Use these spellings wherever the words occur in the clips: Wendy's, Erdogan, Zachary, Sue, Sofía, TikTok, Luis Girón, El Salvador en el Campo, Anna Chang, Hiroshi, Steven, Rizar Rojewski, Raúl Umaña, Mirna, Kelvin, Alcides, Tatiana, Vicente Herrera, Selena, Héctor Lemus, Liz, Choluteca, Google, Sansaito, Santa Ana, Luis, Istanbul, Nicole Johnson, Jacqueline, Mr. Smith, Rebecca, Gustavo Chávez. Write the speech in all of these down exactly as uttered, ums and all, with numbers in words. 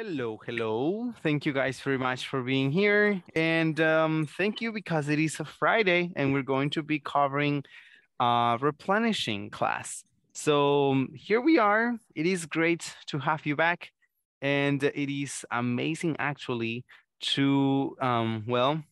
Hello, hello. Thank you guys very much for being here. And um, thank you because it is a Friday and we're going to be covering uh, replenishing class. So um, here we are. It is great to have you back. And it is amazing actually to, um, well,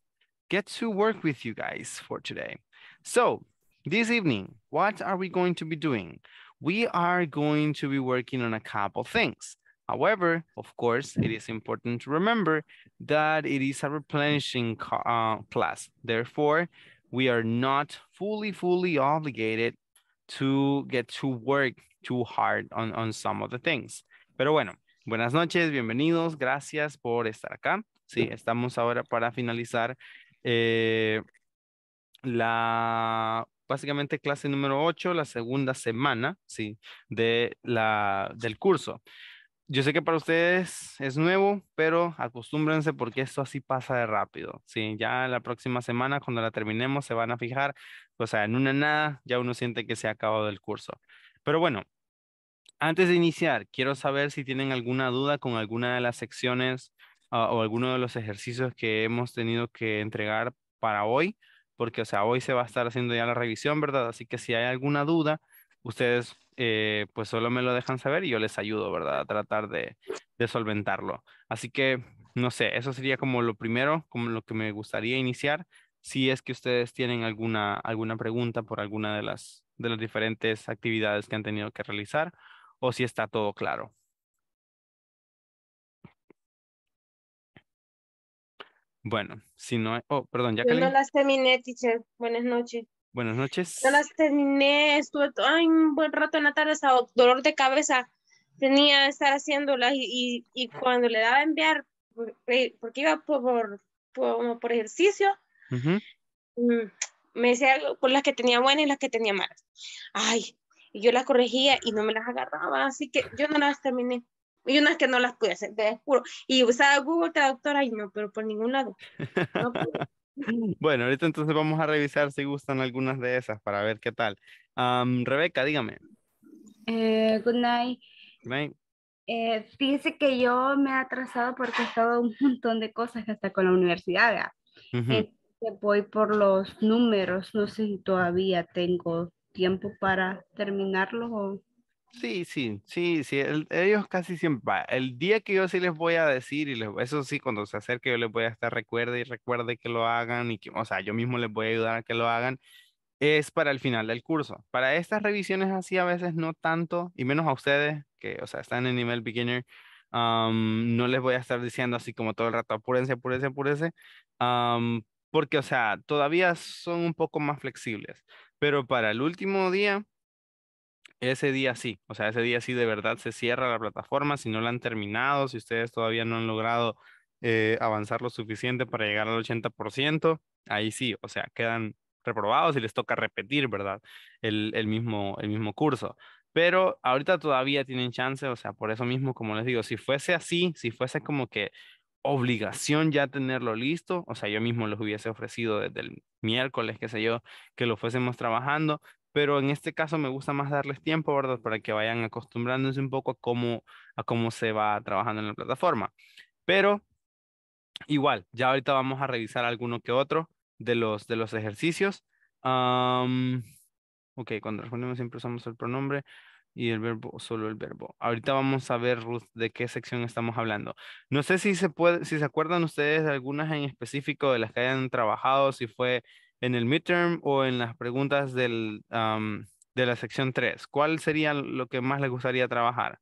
get to work with you guys for today. So this evening, what are we going to be doing? We are going to be working on a couple things. However, of course, it is important to remember that it is a replenishing uh, class. Therefore, we are not fully, fully obligated to get to work too hard on, on some of the things. Pero bueno, buenas noches, bienvenidos, gracias por estar acá. Sí, estamos ahora para finalizar eh, la... básicamente clase número ocho, la segunda semana, sí, de la, del curso. Yo sé que para ustedes es nuevo, pero acostúmbrense porque esto así pasa de rápido. Sí, ya la próxima semana, cuando la terminemos, se van a fijar. O sea, en una nada, ya uno siente que se ha acabado el curso. Pero bueno, antes de iniciar, quiero saber si tienen alguna duda con alguna de las secciones uh, o alguno de los ejercicios que hemos tenido que entregar para hoy. Porque, o sea, hoy se va a estar haciendo ya la revisión, ¿verdad? Así que si hay alguna duda, ustedes... Eh, pues solo me lo dejan saber y yo les ayudo, ¿verdad? A tratar de, de solventarlo. Así que, no sé, eso sería como lo primero, como lo que me gustaría iniciar, si es que ustedes tienen alguna, alguna pregunta por alguna de las, de las diferentes actividades que han tenido que realizar, o si está todo claro. Bueno, si no hay... Oh, perdón, Jacqueline. Yo no las terminé, teacher. Buenas noches. Buenas noches. No las terminé, estuve ay, un buen rato en la tarde, estaba dolor de cabeza, tenía que estar haciéndolas y, y, y cuando le daba a enviar, porque iba por, por, por ejercicio, uh-huh. Me decía por las que tenía buenas y las que tenía malas. Ay, y yo las corregía y no me las agarraba, así que yo no las terminé. Y unas que no las pude hacer, te juro. Y usaba Google Traductor, ay no, pero por ningún lado. No pude. Bueno, ahorita entonces vamos a revisar si gustan algunas de esas para ver qué tal. Um, Rebeca, dígame. Eh, good night. Good night. Eh, fíjese que yo me he atrasado porque he estado un montón de cosas hasta con la universidad. Uh-huh. eh, voy por los números, no sé si todavía tengo tiempo para terminarlos o... Sí, sí, sí, sí. El, ellos casi siempre, el día que yo sí les voy a decir, y les, eso sí, cuando se acerque yo les voy a estar, recuerde y recuerde que lo hagan, y que, o sea, yo mismo les voy a ayudar a que lo hagan, es para el final del curso. Para estas revisiones así a veces no tanto, y menos a ustedes, que, o sea, están en nivel beginner, um, no les voy a estar diciendo así como todo el rato, apúrense, apúrense, apúrense, um, porque, o sea, todavía son un poco más flexibles, pero para el último día, ese día sí, o sea, ese día sí de verdad se cierra la plataforma, si no la han terminado, si ustedes todavía no han logrado eh, avanzar lo suficiente para llegar al ochenta por ciento, ahí sí, o sea, quedan reprobados y les toca repetir, ¿verdad? El, el, mismo, el mismo curso. Pero ahorita todavía tienen chance, o sea, por eso mismo, como les digo, si fuese así, si fuese como que obligación ya tenerlo listo, o sea, yo mismo los hubiese ofrecido desde el miércoles, qué sé yo, que lo fuésemos trabajando, pero en este caso me gusta más darles tiempo, ¿verdad? Para que vayan acostumbrándose un poco a cómo, a cómo se va trabajando en la plataforma. Pero igual, ya ahorita vamos a revisar alguno que otro de los, de los ejercicios. Um, ok, cuando respondemos siempre usamos el pronombre y el verbo, solo el verbo. Ahorita vamos a ver, Ruth, de qué sección estamos hablando. No sé si se, puede, si se acuerdan ustedes de algunas en específico de las que hayan trabajado, si fue... en el midterm o en las preguntas del, um, de la sección tres. ¿Cuál sería lo que más les gustaría trabajar?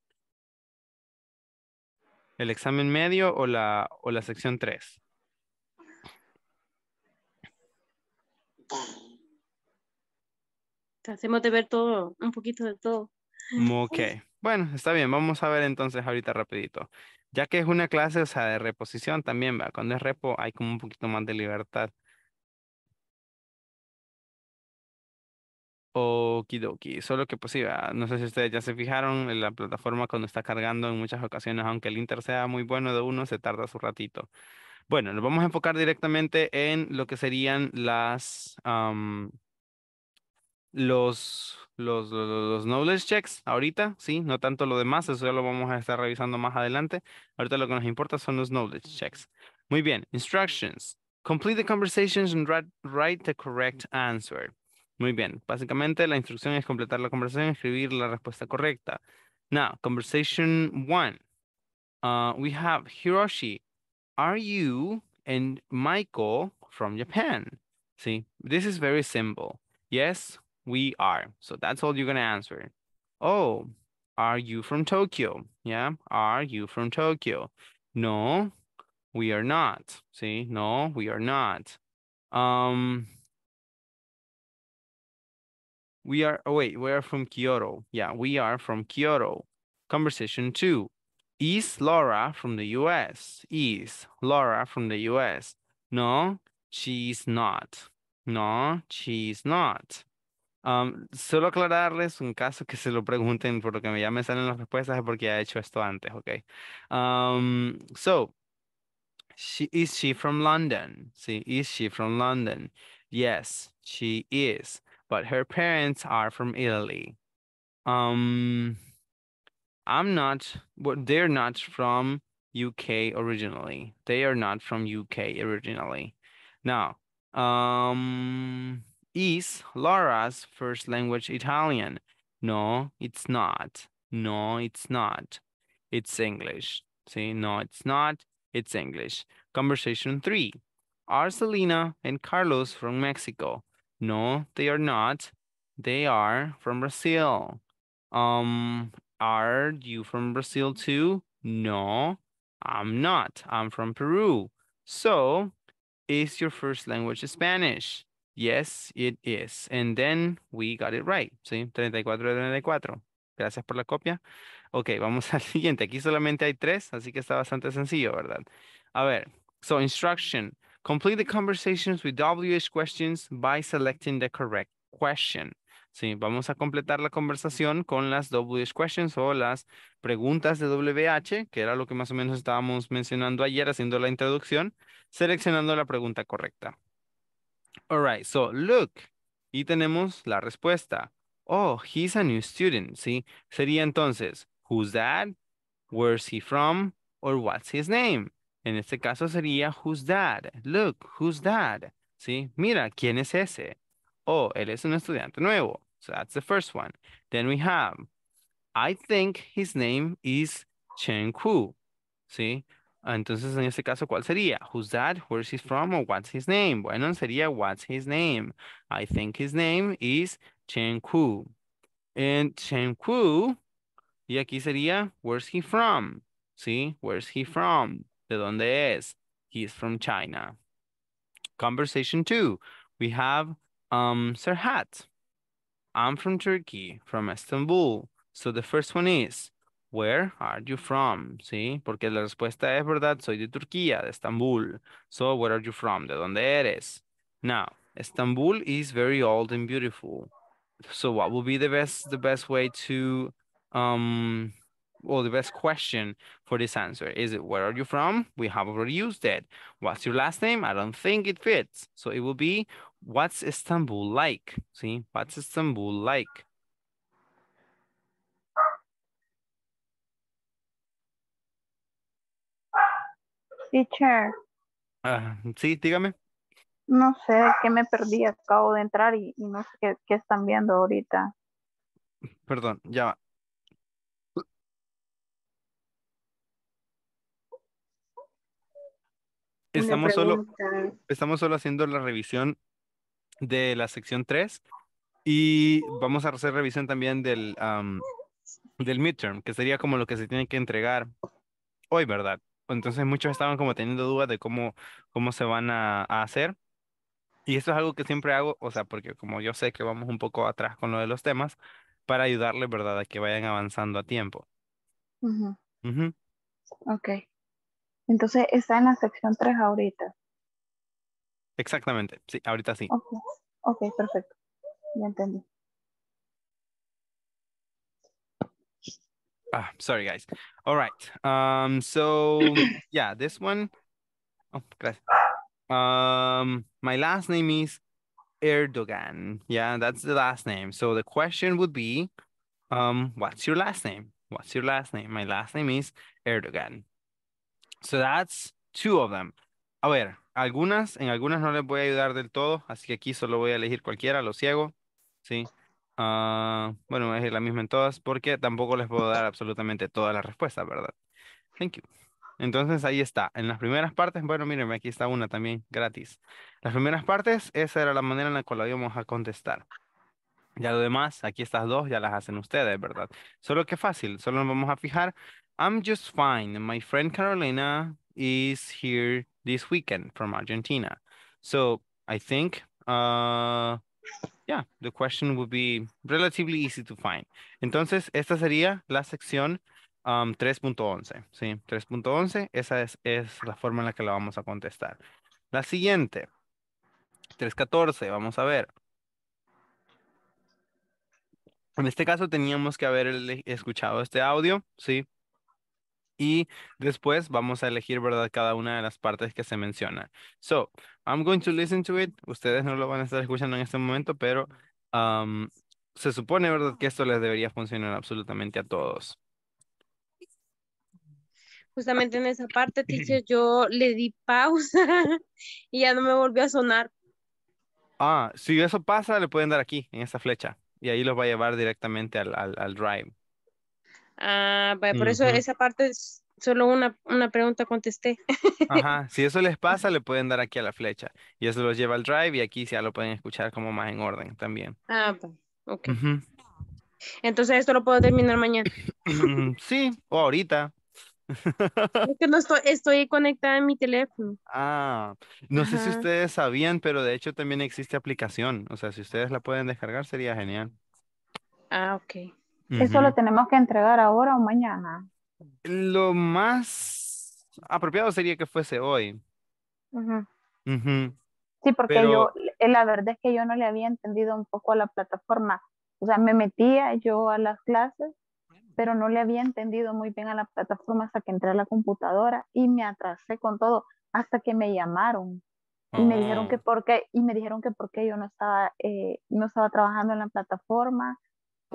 ¿El examen medio o la, o la sección tres? Hacemos de ver todo, un poquito de todo. Ok, bueno, está bien. Vamos a ver entonces ahorita rapidito. Ya que es una clase, o sea, de reposición también, ¿va? Cuando es repo hay como un poquito más de libertad. Okidoki, solo que pues sí, no sé si ustedes ya se fijaron, en la plataforma cuando está cargando en muchas ocasiones, aunque el inter sea muy bueno de uno, se tarda su ratito. Bueno, nos vamos a enfocar directamente en lo que serían las, um, los, los, los, los knowledge checks ahorita, sí, no tanto lo demás, eso ya lo vamos a estar revisando más adelante. Ahorita lo que nos importa son los knowledge checks. Muy bien, instructions. Complete the conversations and write, write the correct answer. Muy bien, básicamente la instrucción es completar la conversación y escribir la respuesta correcta. Now, conversation one. Uh, we have Hiroshi. Are you and Michael from Japan? See, this is very simple. Yes, we are. So that's all you're going to answer. Oh, are you from Tokyo? Yeah, are you from Tokyo? No, we are not. See, no, we are not. Um... We are, oh wait, we are from Kyoto. Yeah, we are from Kyoto. Conversation two. Is Laura from the U S? Is Laura from the U S? No, she's not. No, she's not. Um, solo aclararles un caso que se lo pregunten, por lo que ya me salen las respuestas es porque ya he hecho esto antes, okay? Um, so, she, is she from London? See, is she from London? Yes, she is. But her parents are from Italy. Um, I'm not, well, they're not from U K originally. They are not from U K originally. Now, um, is Laura's first language Italian? No, it's not. No, it's not. It's English. See, no, it's not. It's English. Conversation three. Are Selena and Carlos from Mexico? No, they are not. They are from Brazil. Um, are you from Brazil too? No, I'm not. I'm from Peru. So, is your first language Spanish? Yes, it is. And then we got it right. Sí, treinta y cuatro de treinta y cuatro. Gracias por la copia. Ok, vamos al siguiente. Aquí solamente hay tres, así que está bastante sencillo, ¿verdad? A ver, so instruction. Complete the conversations with W H questions by selecting the correct question. Sí, vamos a completar la conversación con las W H questions o las preguntas de W H, que era lo que más o menos estábamos mencionando ayer haciendo la introducción, seleccionando la pregunta correcta. All right, so look. Y tenemos la respuesta. Oh, he's a new student. Sí, sería entonces, who's that? Where's he from? Or what's his name? En este caso sería, who's that? Look, who's that? ¿Sí? Mira, ¿quién es ese? Oh, él es un estudiante nuevo. So that's the first one. Then we have, I think his name is Chen Ku. ¿Sí? Entonces, en este caso, ¿cuál sería? Who's that? Where's he from? Or what's his name? Bueno, sería, what's his name? I think his name is Chen Ku. And Chen Ku, y aquí sería, where's he from? ¿Sí? Where's he from? ¿De dónde es? He is from China. Conversation two. We have um, Serhat. I'm from Turkey, from Istanbul. So the first one is, where are you from? ¿Sí? Porque la respuesta es, ¿verdad? Soy de Turquía, de Estambul. So where are you from? ¿De dónde eres? Now, Istanbul is very old and beautiful. So what would be the best, the best way to... Um, Well, the best question for this answer is it, where are you from? We have already used it. What's your last name? I don't think it fits. So it will be, what's Istanbul like? See, what's Istanbul like? Teacher. Uh, sí, dígame. No sé, que me perdí. Acabo de entrar y, y no sé qué, qué están viendo ahorita. Perdón, ya va. Estamos solo, estamos solo haciendo la revisión de la sección tres y vamos a hacer revisión también del, um, del midterm, que sería como lo que se tiene que entregar hoy, ¿verdad? Entonces muchos estaban como teniendo dudas de cómo, cómo se van a, a hacer. Y esto es algo que siempre hago, o sea, porque como yo sé que vamos un poco atrás con lo de los temas, para ayudarles, ¿verdad? A que vayan avanzando a tiempo. Uh-huh. Uh-huh. Ok. Entonces, está en la sección tres ahorita. Exactamente. Sí, ahorita sí. Ok, okay, perfecto. Ya entendí. Ah, sorry, guys. All right. Um, so, yeah, this one. Oh, gracias. Um, my last name is Erdogan. Yeah, that's the last name. So the question would be, um, what's your last name? What's your last name? My last name is Erdogan. So that's two of them. A ver, algunas, en algunas no les voy a ayudar del todo, así que aquí solo voy a elegir cualquiera, lo ciego, ¿sí? Uh, bueno, voy a elegir la misma en todas porque tampoco les puedo dar absolutamente todas las respuestas, ¿verdad? Thank you. Entonces ahí está, en las primeras partes, bueno, mírenme, aquí está una también, gratis. Las primeras partes, esa era la manera en la cual la íbamos a contestar. Ya lo demás, aquí estas dos ya las hacen ustedes, ¿verdad? Solo que fácil, solo nos vamos a fijar. I'm just fine. My friend Carolina is here this weekend from Argentina. So I think, uh, yeah, the question would be relatively easy to find. Entonces, esta sería la sección um, tres punto once. ¿Sí? tres punto once, esa es, es la forma en la que la vamos a contestar. La siguiente, tres punto catorce, vamos a ver. En este caso teníamos que haber escuchado este audio, ¿sí? Y después vamos a elegir, ¿verdad? Cada una de las partes que se mencionan. So, I'm going to listen to it. Ustedes no lo van a estar escuchando en este momento, pero um, se supone, ¿verdad? Que esto les debería funcionar absolutamente a todos. Justamente en esa parte, teacher, yo le di pausa y ya no me volvió a sonar. Ah, si eso pasa, le pueden dar aquí, en esa flecha. Y ahí los va a llevar directamente al, al, al drive. Ah, por uh-huh. eso esa parte es solo una, una pregunta contesté. Ajá, si eso les pasa, le pueden dar aquí a la flecha. Y eso los lleva al drive y aquí ya lo pueden escuchar como más en orden también. Ah, ok. Uh-huh. Entonces esto lo puedo terminar mañana. Sí, o ahorita. Es que no estoy, estoy conectada en mi teléfono. Ah, no Ajá. sé si ustedes sabían, pero de hecho también existe aplicación. O sea, si ustedes la pueden descargar sería genial. Ah, ok. Uh-huh. ¿Eso lo tenemos que entregar ahora o mañana? Lo más apropiado sería que fuese hoy. Uh-huh. Uh-huh. Sí, porque pero... yo, la verdad es que yo no le había entendido un poco a la plataforma. O sea, me metía yo a las clases, pero no le había entendido muy bien a la plataforma hasta que entré a la computadora y me atrasé con todo hasta que me llamaron y oh. me dijeron que por qué y me dijeron que por qué yo no estaba eh, no estaba trabajando en la plataforma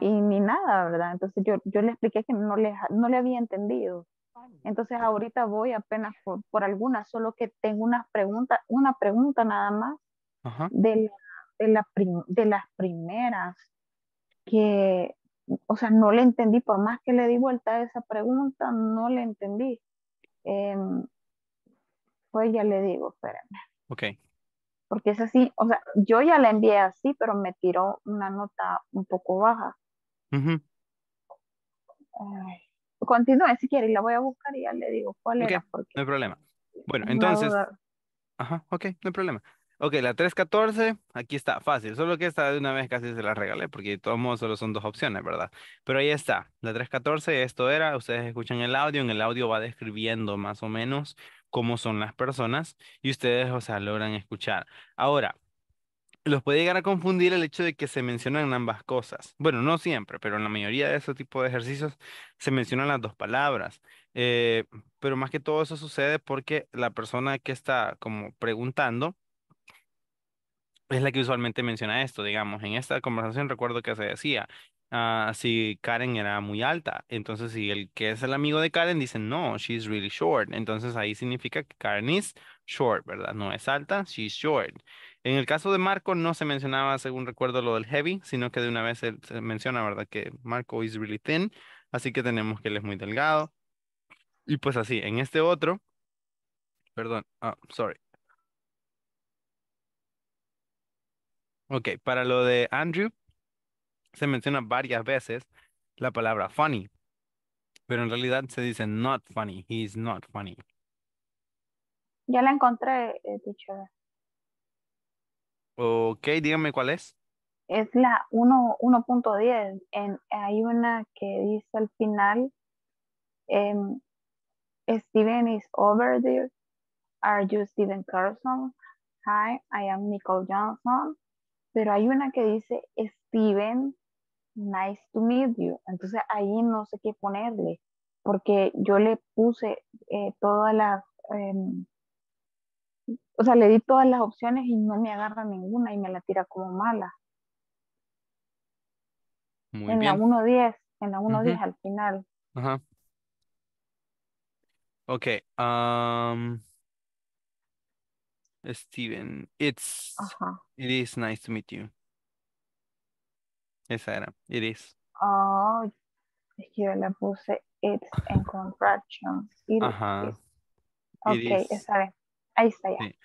y ni nada, ¿verdad? Entonces yo, yo le expliqué que no le, no le había entendido. Entonces ahorita voy apenas por, por algunas, solo que tengo una pregunta, una pregunta nada más uh-huh. de, de, la prim, de las primeras que... O sea, no le entendí, por más que le di vuelta a esa pregunta, no le entendí. Eh, pues ya le digo, espérame. Ok. Porque es así, o sea, yo ya la envié así, pero me tiró una nota un poco baja. Uh-huh. eh, continúe si quiere, y la voy a buscar y ya le digo cuál okay. era. Porque no hay problema. Bueno, entonces... Ajá, ok, no hay problema. Ok, la tres punto catorce, aquí está, fácil, solo que esta de una vez casi se la regalé, porque de todos modos solo son dos opciones, ¿verdad? Pero ahí está, la tres punto catorce, esto era, ustedes escuchan el audio, en el audio va describiendo más o menos cómo son las personas, y ustedes, o sea, logran escuchar. Ahora, los puede llegar a confundir el hecho de que se mencionan ambas cosas. Bueno, no siempre, pero en la mayoría de ese tipo de ejercicios se mencionan las dos palabras. Eh, pero más que todo eso sucede porque la persona que está como preguntando, es la que usualmente menciona esto, digamos. En esta conversación recuerdo que se decía, uh, si Karen era muy alta, entonces si el que es el amigo de Karen dice, no, she's really short. Entonces ahí significa que Karen is short, ¿verdad? No es alta, she's short. En el caso de Marco no se mencionaba, según recuerdo, lo del heavy, sino que de una vez se, se menciona, ¿verdad? Que Marco is really thin, así que tenemos que él es muy delgado. Y pues así, en este otro, perdón, oh, sorry. Ok, para lo de Andrew, se menciona varias veces la palabra funny, pero en realidad se dice not funny, he is not funny. Ya la encontré, eh, teacher. Ok, dígame cuál es. Es la uno punto diez, en, hay una que dice al final, um, Steven is over there, are you Steven Carson? Hi, I am Nicole Johnson. Pero hay una que dice, Steven, nice to meet you. Entonces ahí no sé qué ponerle, porque yo le puse eh, todas las, eh, O sea, le di todas las opciones y no me agarra ninguna y me la tira como mala. Muy en, bien. La uno diez, en la uno diez, en la uno diez al final. Ajá. Uh-huh. Okay. Um, Steven, it's, uh-huh. it is nice to meet you. Esa era, it is. Oh, es que yo le puse it's en contractions. It Ajá. Is. Ok, it is. Esa es. Ahí está ya. Sí.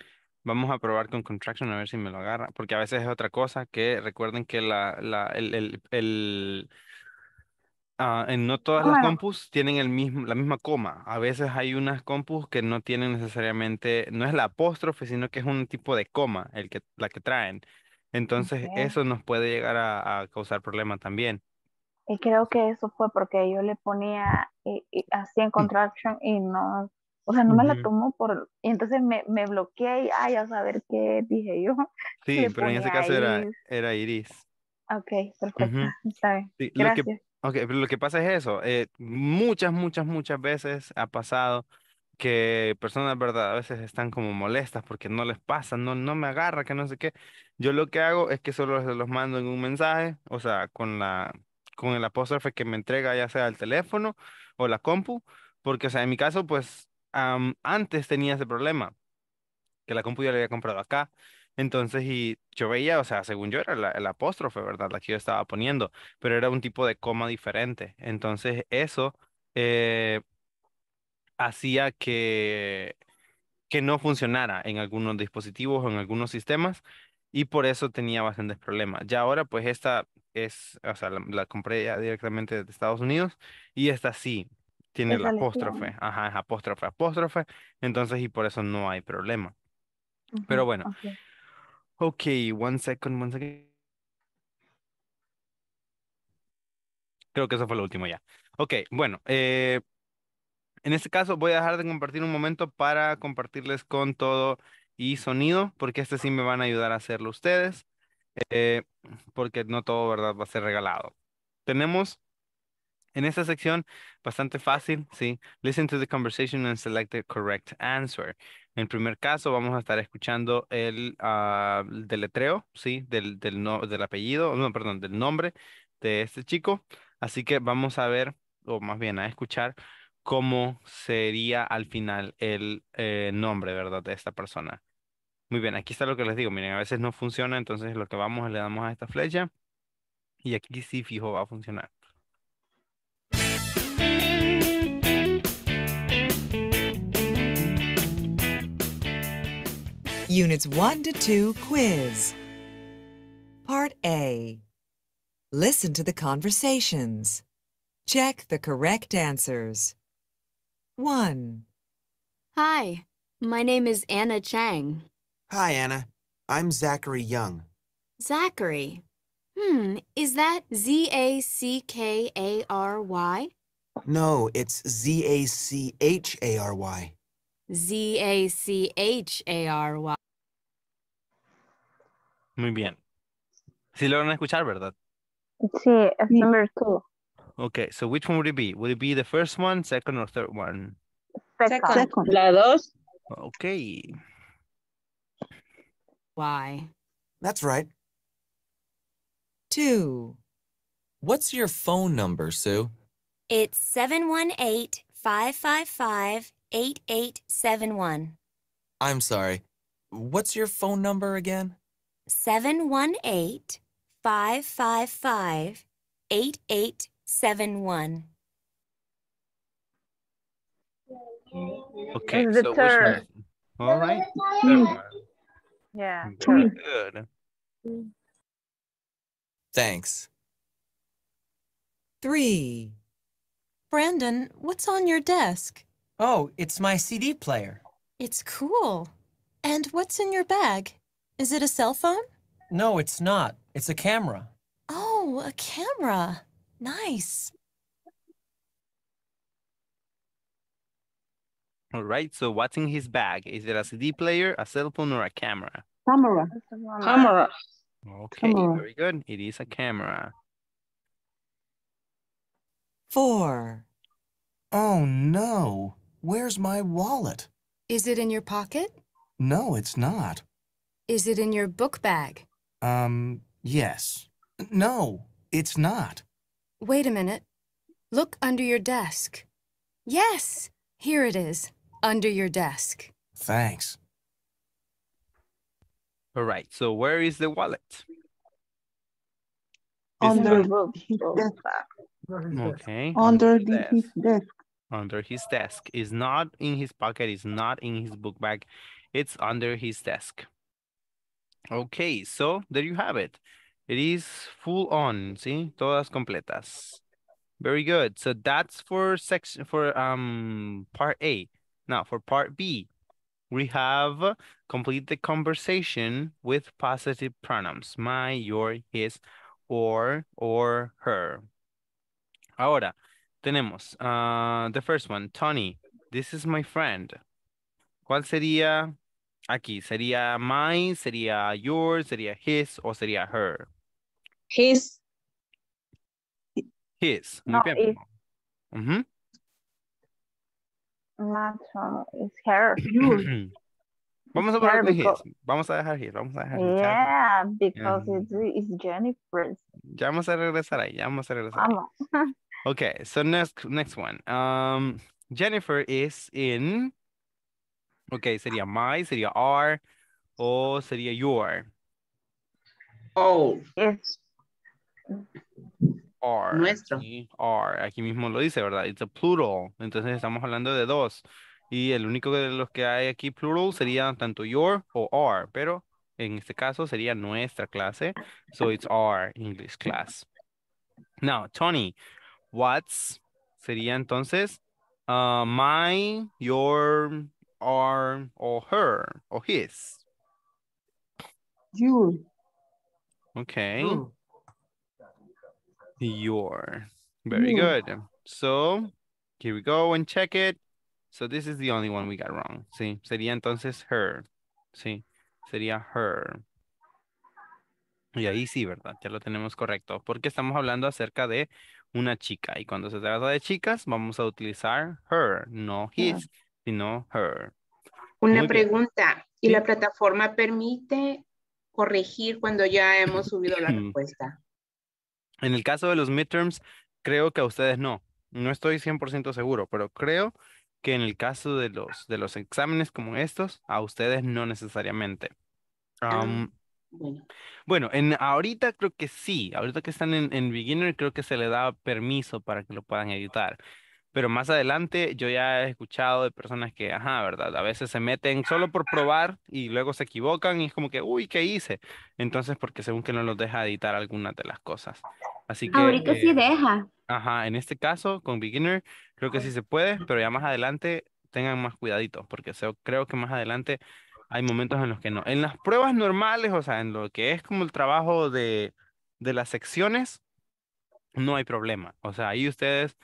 Vamos a probar con contraction a ver si me lo agarra, porque a veces es otra cosa que recuerden que la, la, el, el, el uh, en no todas bueno. las compus tienen el mismo, la misma coma. A veces hay unas compus que no tienen necesariamente, no es la apóstrofe, sino que es un tipo de coma el que, la que traen. Entonces okay. eso nos puede llegar a, a causar problemas también. Y creo que eso fue porque yo le ponía y, y así en contraction y no... O sea, no me la tomó por... Y entonces me, me bloqueé y, ay, a saber qué dije yo. Sí, pero en ese caso era, era Iris. Ok, perfecto. Uh-huh. Está bien. Sí, gracias. Lo que, okay, pero lo que pasa es eso. Eh, muchas, muchas, muchas veces ha pasado que personas, verdad, a veces están como molestas porque no les pasa, no, no me agarra, que no sé qué. Yo lo que hago es que solo se los mando en un mensaje, o sea, con, la, con el apóstrofe que me entrega, ya sea el teléfono o la compu, porque, o sea, en mi caso, pues, Um, antes tenía ese problema que la compu yo la había comprado acá, entonces y yo veía, o sea, según yo era la, el apóstrofe, ¿verdad? La que yo estaba poniendo, pero era un tipo de coma diferente, entonces eso eh, hacía que que no funcionara en algunos dispositivos o en algunos sistemas y por eso tenía bastantes problemas. Ya ahora pues esta es, o sea, la, la compré ya directamente de Estados Unidos y esta sí tiene la apóstrofe, ajá, es apóstrofe, apóstrofe, entonces y por eso no hay problema. Uh-huh. Pero bueno. Okay. Okay, one second, one second. Creo que eso fue lo último ya. Ok, bueno, eh, en este caso voy a dejar de compartir un momento para compartirles con todo y sonido, porque este sí me van a ayudar a hacerlo ustedes, eh, porque no todo, ¿verdad?, va a ser regalado. Tenemos... En esta sección, bastante fácil, ¿sí? Listen to the conversation and select the correct answer. En primer caso, vamos a estar escuchando el uh, deletreo, ¿sí? Del, del, no, del apellido, no, perdón, del nombre de este chico. Así que vamos a ver, o más bien a escuchar, cómo sería al final el eh, nombre, ¿verdad? De esta persona. Muy bien, aquí está lo que les digo. Miren, a veces no funciona, entonces lo que vamos, le damos a esta flecha. Y aquí sí, fijo, va a funcionar. Units one to two quiz. Part A. Listen to the conversations. Check the correct answers. one. Hi, my name is Anna Chang. Hi, Anna. I'm Zachary Young. Zachary. Hmm, is that Z A C K A R Y? No, it's Z A C H A R Y. Z A C H A R Y. Muy bien. ¿Sí lo van a escuchar, verdad? Sí, es number two. Okay, so which one would it be? Would it be the first one, second, or third one? Second. Second. La dos. Okay. Why? That's right. Two. What's your phone number, Sue? It's seven one eight, five five five, eight eight seven one. I'm sorry. What's your phone number again? seven one eight, five five five, eight eight seven one. Okay, so which one? All right. Mm. Yeah. Very good. Thanks. Three. Brandon, what's on your desk? Oh, it's my C D player. It's cool. And what's in your bag? Is it a cell phone? No, it's not. It's a camera. Oh, a camera. Nice. All right, so what's in his bag? Is it a C D player, a cell phone, or a camera? Camera. Camera. Okay, camera. Very good. It is a camera. Four. Oh, no. Where's my wallet? Is it in your pocket? No, it's not. Is it in your book bag? Um, yes. No, it's not. Wait a minute. Look under your desk. Yes, here it is, under your desk. Thanks. All right, so where is the wallet? Under his desk. Okay. Under his desk. Under his desk. It's not in his pocket, it's not in his book bag. It's under his desk. Okay, so there you have it. It is full on, see? Todas completas. Very good. So that's for section for um part A. Now for part B, we have complete the conversation with positive pronouns. My, your, his, or, or, her. Ahora, tenemos uh, the first one. Tony, this is my friend. ¿Cuál sería aquí? ¿Sería mine, sería yours, sería his, o sería her? His. His. Muy no, bien. Uh-huh. Not, uh, it's her. Vamos a poner his. Vamos a dejar his. Vamos a dejar his. Yeah, because yeah. It's, it's Jennifer's. Ya vamos a regresar ahí. Ya vamos a regresar vamos. Ahí. Okay, so next, next one. Um, Jennifer is in... Okay, sería my, sería our, o sería your. Oh. Yes. Our. Nuestro. Our. Aquí mismo lo dice, ¿verdad? It's a plural. Entonces estamos hablando de dos. Y el único de los que hay aquí plural sería tanto your o our. Pero en este caso sería nuestra clase. So it's our English class. Now, Tony, what's sería entonces uh, my, your... Or, or her, or his. You. Okay. You. Your. Very you. Good. So, here we go and check it. So, this is the only one we got wrong. Sí, sería entonces her. Sí, sería her. Y ahí sí, ¿verdad? Ya lo tenemos correcto. Porque estamos hablando acerca de una chica. Y cuando se trata de chicas, vamos a utilizar her, no his. Yeah. Sino her. Una Muy pregunta, bien. ¿Y la plataforma permite corregir cuando ya hemos subido la respuesta? En el caso de los midterms, creo que a ustedes no. No estoy cien por ciento seguro, pero creo que en el caso de los, de los exámenes como estos, a ustedes no necesariamente. Um, ah, bueno, bueno en, ahorita creo que sí. Ahorita que están en, en beginner, creo que se le da permiso para que lo puedan editar. Pero más adelante yo ya he escuchado de personas que, ajá, ¿verdad? A veces se meten solo por probar y luego se equivocan y es como que, uy, ¿qué hice? Entonces, porque según que no los deja editar algunas de las cosas. Así que... Ahorita eh, sí deja. Ajá, en este caso, con beginner, creo que sí se puede, pero ya más adelante tengan más cuidadito, porque se, creo que más adelante hay momentos en los que no. En las pruebas normales, o sea, en lo que es como el trabajo de, de las secciones, no hay problema. O sea, ahí ustedes...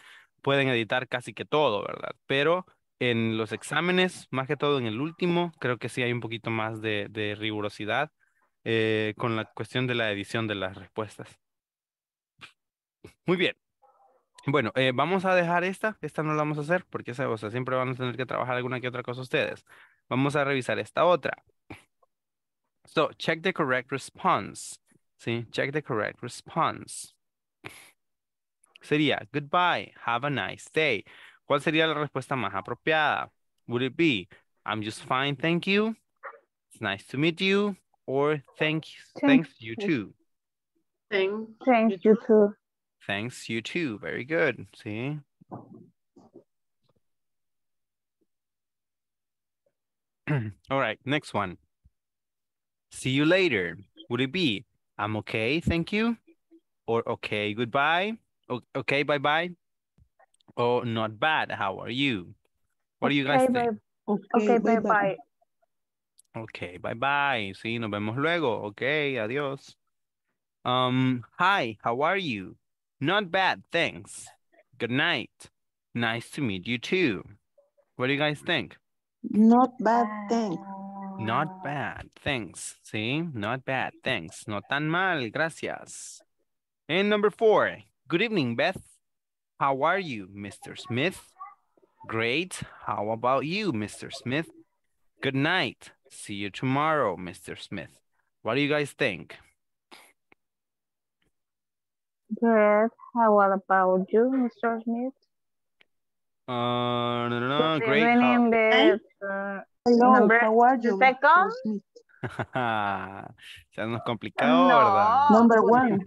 pueden editar casi que todo, ¿verdad? Pero en los exámenes, más que todo en el último, creo que sí hay un poquito más de, de rigurosidad eh, con la cuestión de la edición de las respuestas. Muy bien. Bueno, eh, vamos a dejar esta. Esta no la vamos a hacer porque o sea, siempre van a tener que trabajar alguna que otra cosa ustedes. Vamos a revisar esta otra. So, check the correct response. Sí, check the correct response. Sería goodbye, have a nice day. ¿Cuál sería la respuesta más apropiada? Would it be, I'm just fine, thank you. It's nice to meet you. Or thank, thanks you too. Thanks, thanks you too. Thanks you too. Very good. Sí. All right, next one. See you later. Would it be, I'm okay, thank you. Or okay, goodbye. Okay, bye-bye. Oh, not bad. How are you? What do you guys think? Okay, bye-bye. Okay, bye-bye. Sí, nos vemos luego. Okay, adiós. Um, hi, how are you? Not bad, thanks. Good night. Nice to meet you too. What do you guys think? Not bad, thanks. Not bad, thanks. Sí, not bad, thanks. No tan mal, gracias. And number four. Good evening, Beth. How are you, Mister Smith? Great. How about you, Mister Smith? Good night. See you tomorrow, Mister Smith. What do you guys think? Good. How about you, Mister Smith? Uh, no, no, no. Good great. Evening, the, uh, Hello, number, how are you, Mister Smith? Se nos complicado, no, ¿verdad? Number one.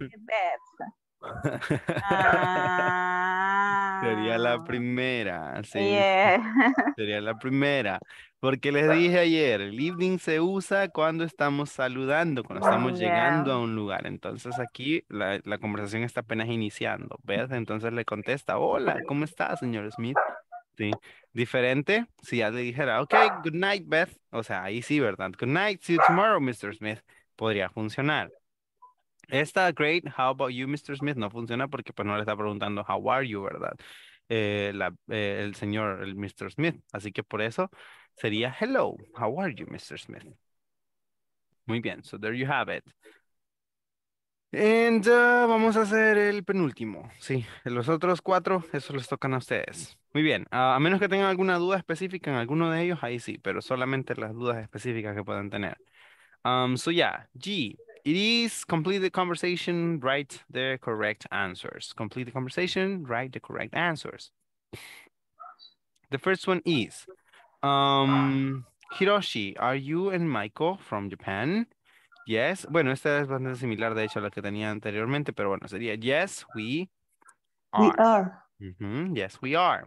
Ah, sería la primera, sí. Yeah. Sería la primera. Porque les dije ayer, el evening se usa cuando estamos saludando, cuando estamos oh, yeah. llegando a un lugar. Entonces aquí la, la conversación está apenas iniciando, ¿ves? Entonces le contesta, hola, ¿cómo está, señor Smith? Sí. Diferente si ya le dijera, ok, good night, Beth. O sea, ahí sí, ¿verdad? Good night, see you tomorrow, Mister Smith. Podría funcionar. Esta great, how about you, Mister Smith, no funciona porque pues no le está preguntando how are you, ¿verdad? Eh, la, eh, el señor, el Mister Smith. Así que por eso sería hello, how are you, Mister Smith. Muy bien, so there you have it. And uh, vamos a hacer el penúltimo. Sí, los otros cuatro, eso les tocan a ustedes. Muy bien, uh, a menos que tengan alguna duda específica en alguno de ellos, ahí sí, pero solamente las dudas específicas que puedan tener. Um, so yeah, G. It is complete the conversation, write the correct answers. Complete the conversation, write the correct answers. The first one is, um, Hiroshi, are you and Michael from Japan? Yes. Bueno, esta es bastante similar, de hecho, a la que tenía anteriormente, pero bueno, sería yes, we are. We are. Mm-hmm. Yes, we are.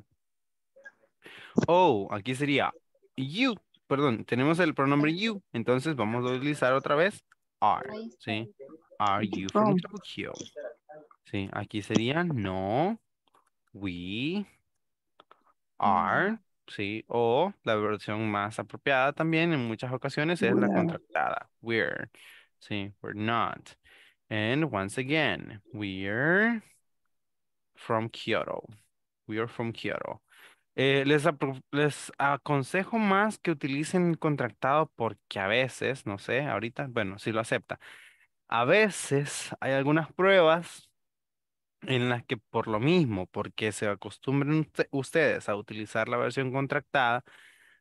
Oh, aquí sería you. Perdón, tenemos el pronombre you. Entonces vamos a utilizar otra vez. Are, ¿sí? Are you from oh. Tokyo? Sí, aquí sería no, we are, ¿sí? O la versión más apropiada también en muchas ocasiones es la contractada. We're, ¿sí? We're not. And once again, we're from Kyoto. We are from Kyoto. Eh, les, les aconsejo más que utilicen contractado porque a veces, no sé, ahorita, bueno, si lo acepta. A veces hay algunas pruebas en las que por lo mismo, porque se acostumbren ustedes a utilizar la versión contractada,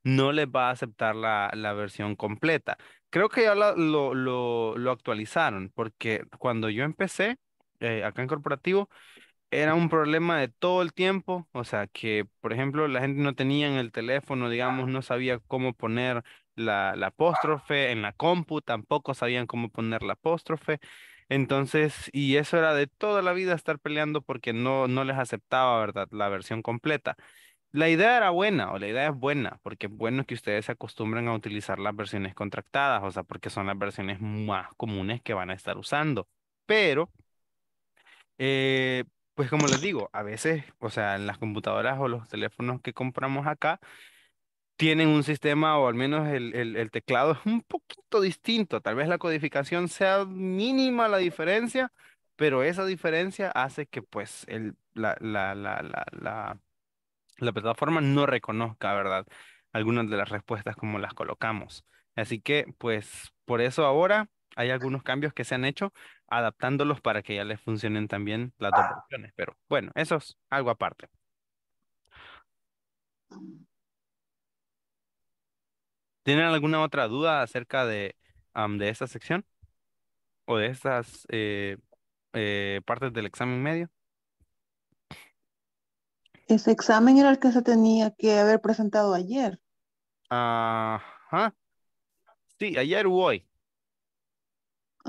no les va a aceptar la, la versión completa. Creo que ya lo, lo, lo, lo actualizaron porque cuando yo empecé eh, acá en corporativo, era un problema de todo el tiempo, o sea que, por ejemplo, la gente no tenía en el teléfono, digamos, no sabía cómo poner la, la apóstrofe, en la compu tampoco sabían cómo poner la apóstrofe, entonces, y eso era de toda la vida estar peleando porque no, no les aceptaba, ¿verdad?, la versión completa. La idea era buena, o la idea es buena, porque es bueno que ustedes se acostumbren a utilizar las versiones contractadas, o sea, porque son las versiones más comunes que van a estar usando, pero... Eh, Pues como les digo, a veces, o sea, en las computadoras o los teléfonos que compramos acá, tienen un sistema o al menos el, el, el teclado es un poquito distinto. Tal vez la codificación sea mínima la diferencia, pero esa diferencia hace que pues el, la, la, la, la, la, la plataforma no reconozca, ¿verdad? Algunas de las respuestas como las colocamos. Así que pues por eso ahora... Hay algunos cambios que se han hecho adaptándolos para que ya les funcionen también las dos opciones. Pero bueno, eso es algo aparte. ¿Tienen alguna otra duda acerca de, um, de esta sección? ¿O de estas eh, eh, partes del examen medio? Ese examen era el que se tenía que haber presentado ayer. Ajá. Sí, ayer o hoy.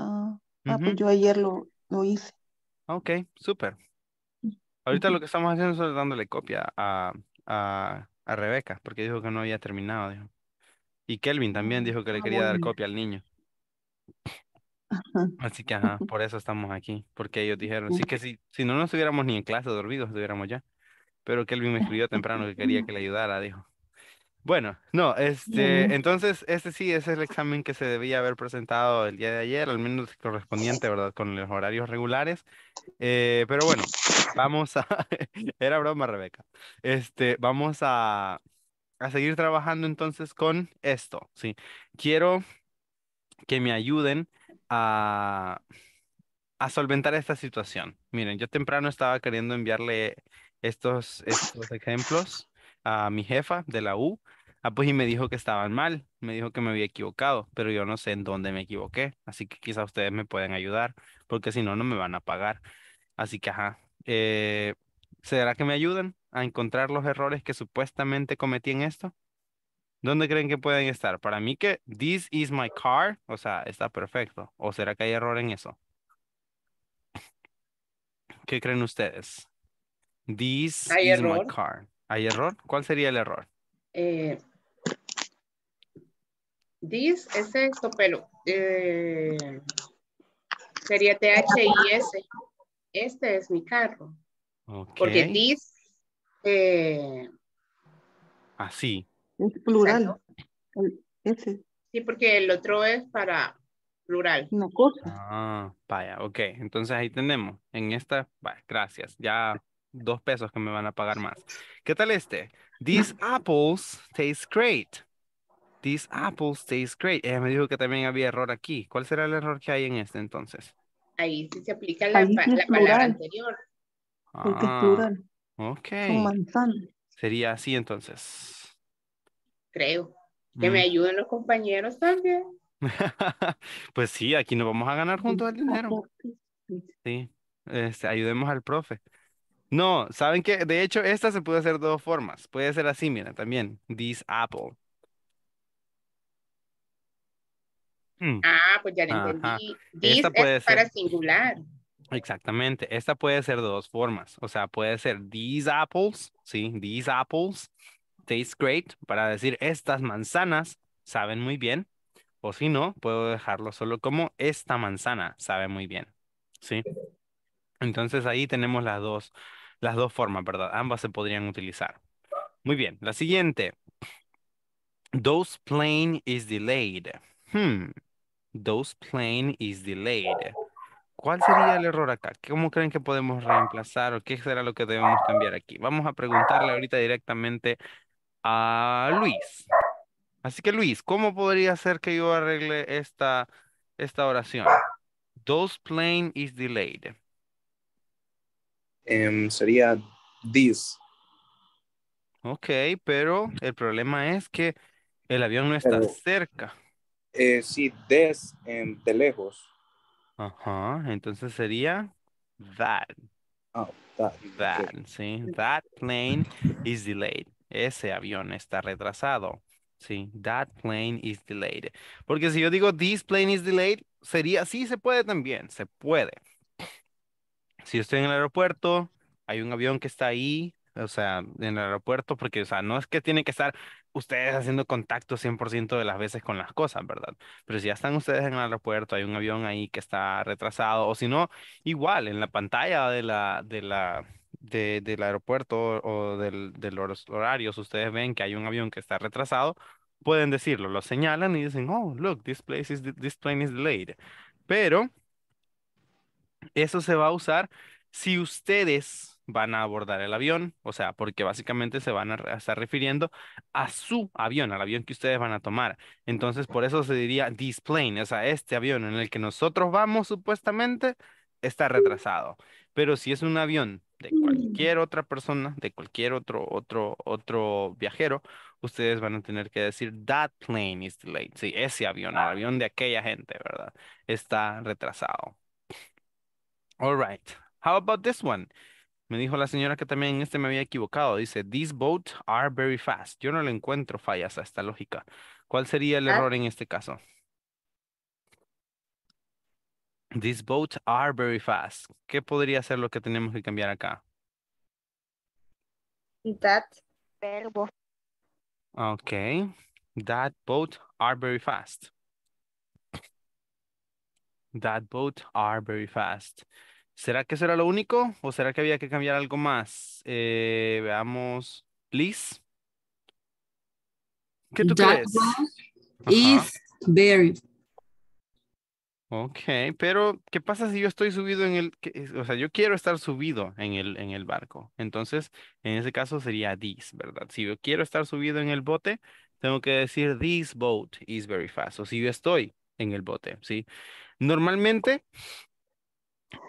Ah, uh-huh. ah, pues yo ayer lo, lo hice. Ok, súper. Ahorita uh-huh. lo que estamos haciendo es dándole copia a, a, a Rebecca, porque dijo que no había terminado. Dijo. Y Kelvin también dijo que le ah, quería bueno. dar copia al niño. Uh-huh. Así que ajá, por eso estamos aquí, porque ellos dijeron, sí que si, si no nos estuviéramos ni en clase dormidos, estuviéramos ya. Pero Kelvin me escribió temprano que quería que le ayudara, dijo. Bueno, no, este, entonces este sí ese es el examen que se debía haber presentado el día de ayer, al menos correspondiente, ¿verdad? Con los horarios regulares. Eh, pero bueno, vamos a... Era broma, Rebeca. Este, vamos a, a seguir trabajando entonces con esto, ¿sí? Quiero que me ayuden a, a solventar esta situación. Miren, yo temprano estaba queriendo enviarle estos, estos ejemplos a mi jefa de la U. Ah, pues y me dijo que estaban mal, me dijo que me había equivocado, pero yo no sé en dónde me equivoqué, así que quizás ustedes me pueden ayudar, porque si no, no me van a pagar. Así que, ajá, eh, ¿será que me ayudan a encontrar los errores que supuestamente cometí en esto? ¿Dónde creen que pueden estar? Para mí que this is my car, o sea, está perfecto. ¿O será que hay error en eso? ¿Qué creen ustedes? This ¿Hay is error? my car. ¿Hay error? ¿Cuál sería el error? Eh, this es esto, pero eh, sería T H I S. Este es mi carro. Okay. Porque this eh, así. Es plural. Ese. Sí, porque el otro es para plural. Una cosa. Ah, vaya, ok. Entonces ahí tenemos. En esta, vaya, gracias. Ya dos pesos que me van a pagar más. ¿Qué tal este? These apples taste great. These apples taste great. Ella me dijo que también había error aquí. ¿Cuál será el error que hay en este entonces? Ahí sí se aplica la, pa la palabra anterior. Porque ah, es plural. Ok. Con manzana. Sería así entonces. Creo. Que mm. me ayuden los compañeros también. Pues sí, aquí nos vamos a ganar juntos el dinero. Sí, este, ayudemos al profe. No, ¿saben qué? De hecho, esta se puede hacer de dos formas. Puede ser así, mira, también. This apple. Mm. Ah, pues ya lo entendí. This esta puede es ser... para singular. Exactamente. Esta puede ser de dos formas. O sea, puede ser these apples. Sí, these apples taste great, para decir estas manzanas saben muy bien, o si no, puedo dejarlo solo como esta manzana sabe muy bien, ¿sí? Entonces ahí tenemos las dos, las dos formas, ¿verdad? Ambas se podrían utilizar. Muy bien, la siguiente. Those plane is delayed. Hmm. Those plane is delayed. ¿Cuál sería el error acá? ¿Cómo creen que podemos reemplazar o qué será lo que debemos cambiar aquí? Vamos a preguntarle ahorita directamente a Luis. Así que Luis, ¿cómo podría ser que yo arregle esta, esta oración? Those plane is delayed. Um, sería this. Ok, pero el problema es que el avión no está pero, cerca. Eh, sí, this um, de lejos. Ajá, entonces sería that. Oh, that. That, okay. Sí. That plane is delayed. Ese avión está retrasado. Sí, that plane is delayed. Porque si yo digo this plane is delayed, sería, sí se puede también, se puede. Si estoy en el aeropuerto, hay un avión que está ahí, o sea, en el aeropuerto, porque, o sea, no es que tienen que estar ustedes haciendo contacto cien por ciento de las veces con las cosas, ¿verdad? Pero si ya están ustedes en el aeropuerto, hay un avión ahí que está retrasado, o si no, igual, en la pantalla de la... de la De, del aeropuerto o del, de los horarios, ustedes ven que hay un avión que está retrasado, pueden decirlo, lo señalan y dicen, oh, look, this place is, this plane is delayed. Pero eso se va a usar si ustedes van a abordar el avión, o sea, porque básicamente se van a estar refiriendo a su avión, al avión que ustedes van a tomar. Entonces, por eso se diría this plane, o sea, este avión en el que nosotros vamos supuestamente está retrasado. Pero si es un avión de cualquier otra persona, de cualquier otro, otro, otro viajero, ustedes van a tener que decir that plane is delayed. Sí, ese avión, el avión de aquella gente, ¿verdad? Está retrasado. All right. How about this one? Me dijo la señora que también en este me había equivocado. Dice, these boats are very fast. Yo no le encuentro fallas a esta lógica. ¿Cuál sería el error en este caso? These boats are very fast. ¿Qué podría ser lo que tenemos que cambiar acá? That verbo. Ok. That boat are very fast. That boat are very fast. ¿Será que eso era lo único? ¿O será que había que cambiar algo más? Eh, veamos. Liz. ¿Qué tú that crees? That is very fast. Ok, pero ¿qué pasa si yo estoy subido en el, que, o sea, yo quiero estar subido en el, en el barco? Entonces, en ese caso sería this, ¿verdad? Si yo quiero estar subido en el bote, tengo que decir this boat is very fast, o si yo estoy en el bote, ¿sí? Normalmente,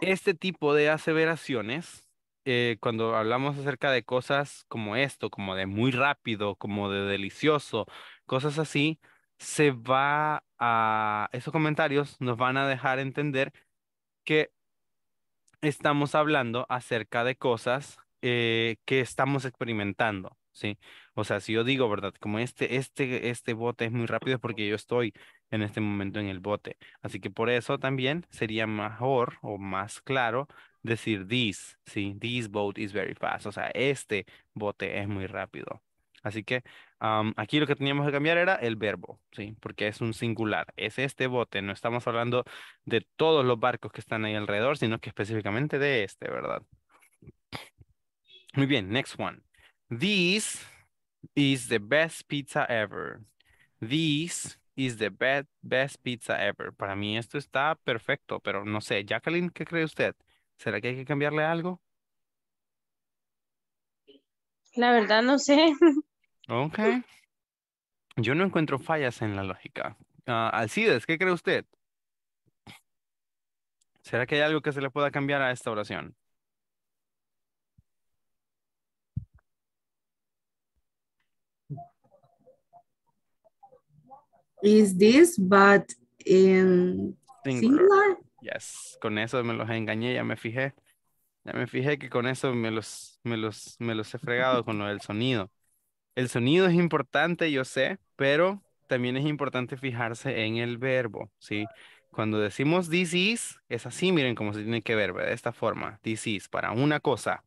este tipo de aseveraciones eh, cuando hablamos acerca de cosas como esto, como de muy rápido, como de delicioso, cosas así, se va a, esos comentarios nos van a dejar entender que estamos hablando acerca de cosas eh, que estamos experimentando, ¿sí? O sea, si yo digo, ¿verdad? Como este, este, este bote es muy rápido es porque yo estoy en este momento en el bote. Así que por eso también sería mejor o más claro decir this, ¿sí? This boat is very fast. O sea, este bote es muy rápido. Así que um, aquí lo que teníamos que cambiar era el verbo, ¿sí? Porque es un singular, es este bote, no estamos hablando de todos los barcos que están ahí alrededor, sino que específicamente de este, ¿verdad? Muy bien, next one. This is the best pizza ever. This is the best, best pizza ever. Para mí esto está perfecto, pero no sé. Jacqueline, ¿qué cree usted? ¿Será que hay que cambiarle algo? La verdad no sé. Ok. Yo no encuentro fallas en la lógica. Uh, Alcides, ¿qué cree usted? ¿Será que hay algo que se le pueda cambiar a esta oración? Is this but in singular? Singular? Yes. Con eso me los engañé, ya me fijé. Ya me fijé que con eso me los, me los, me los he fregado con lo del sonido. El sonido es importante, yo sé, pero también es importante fijarse en el verbo, ¿sí? Cuando decimos this is, es así, miren cómo se tiene que ver, de esta forma. This is, para una cosa.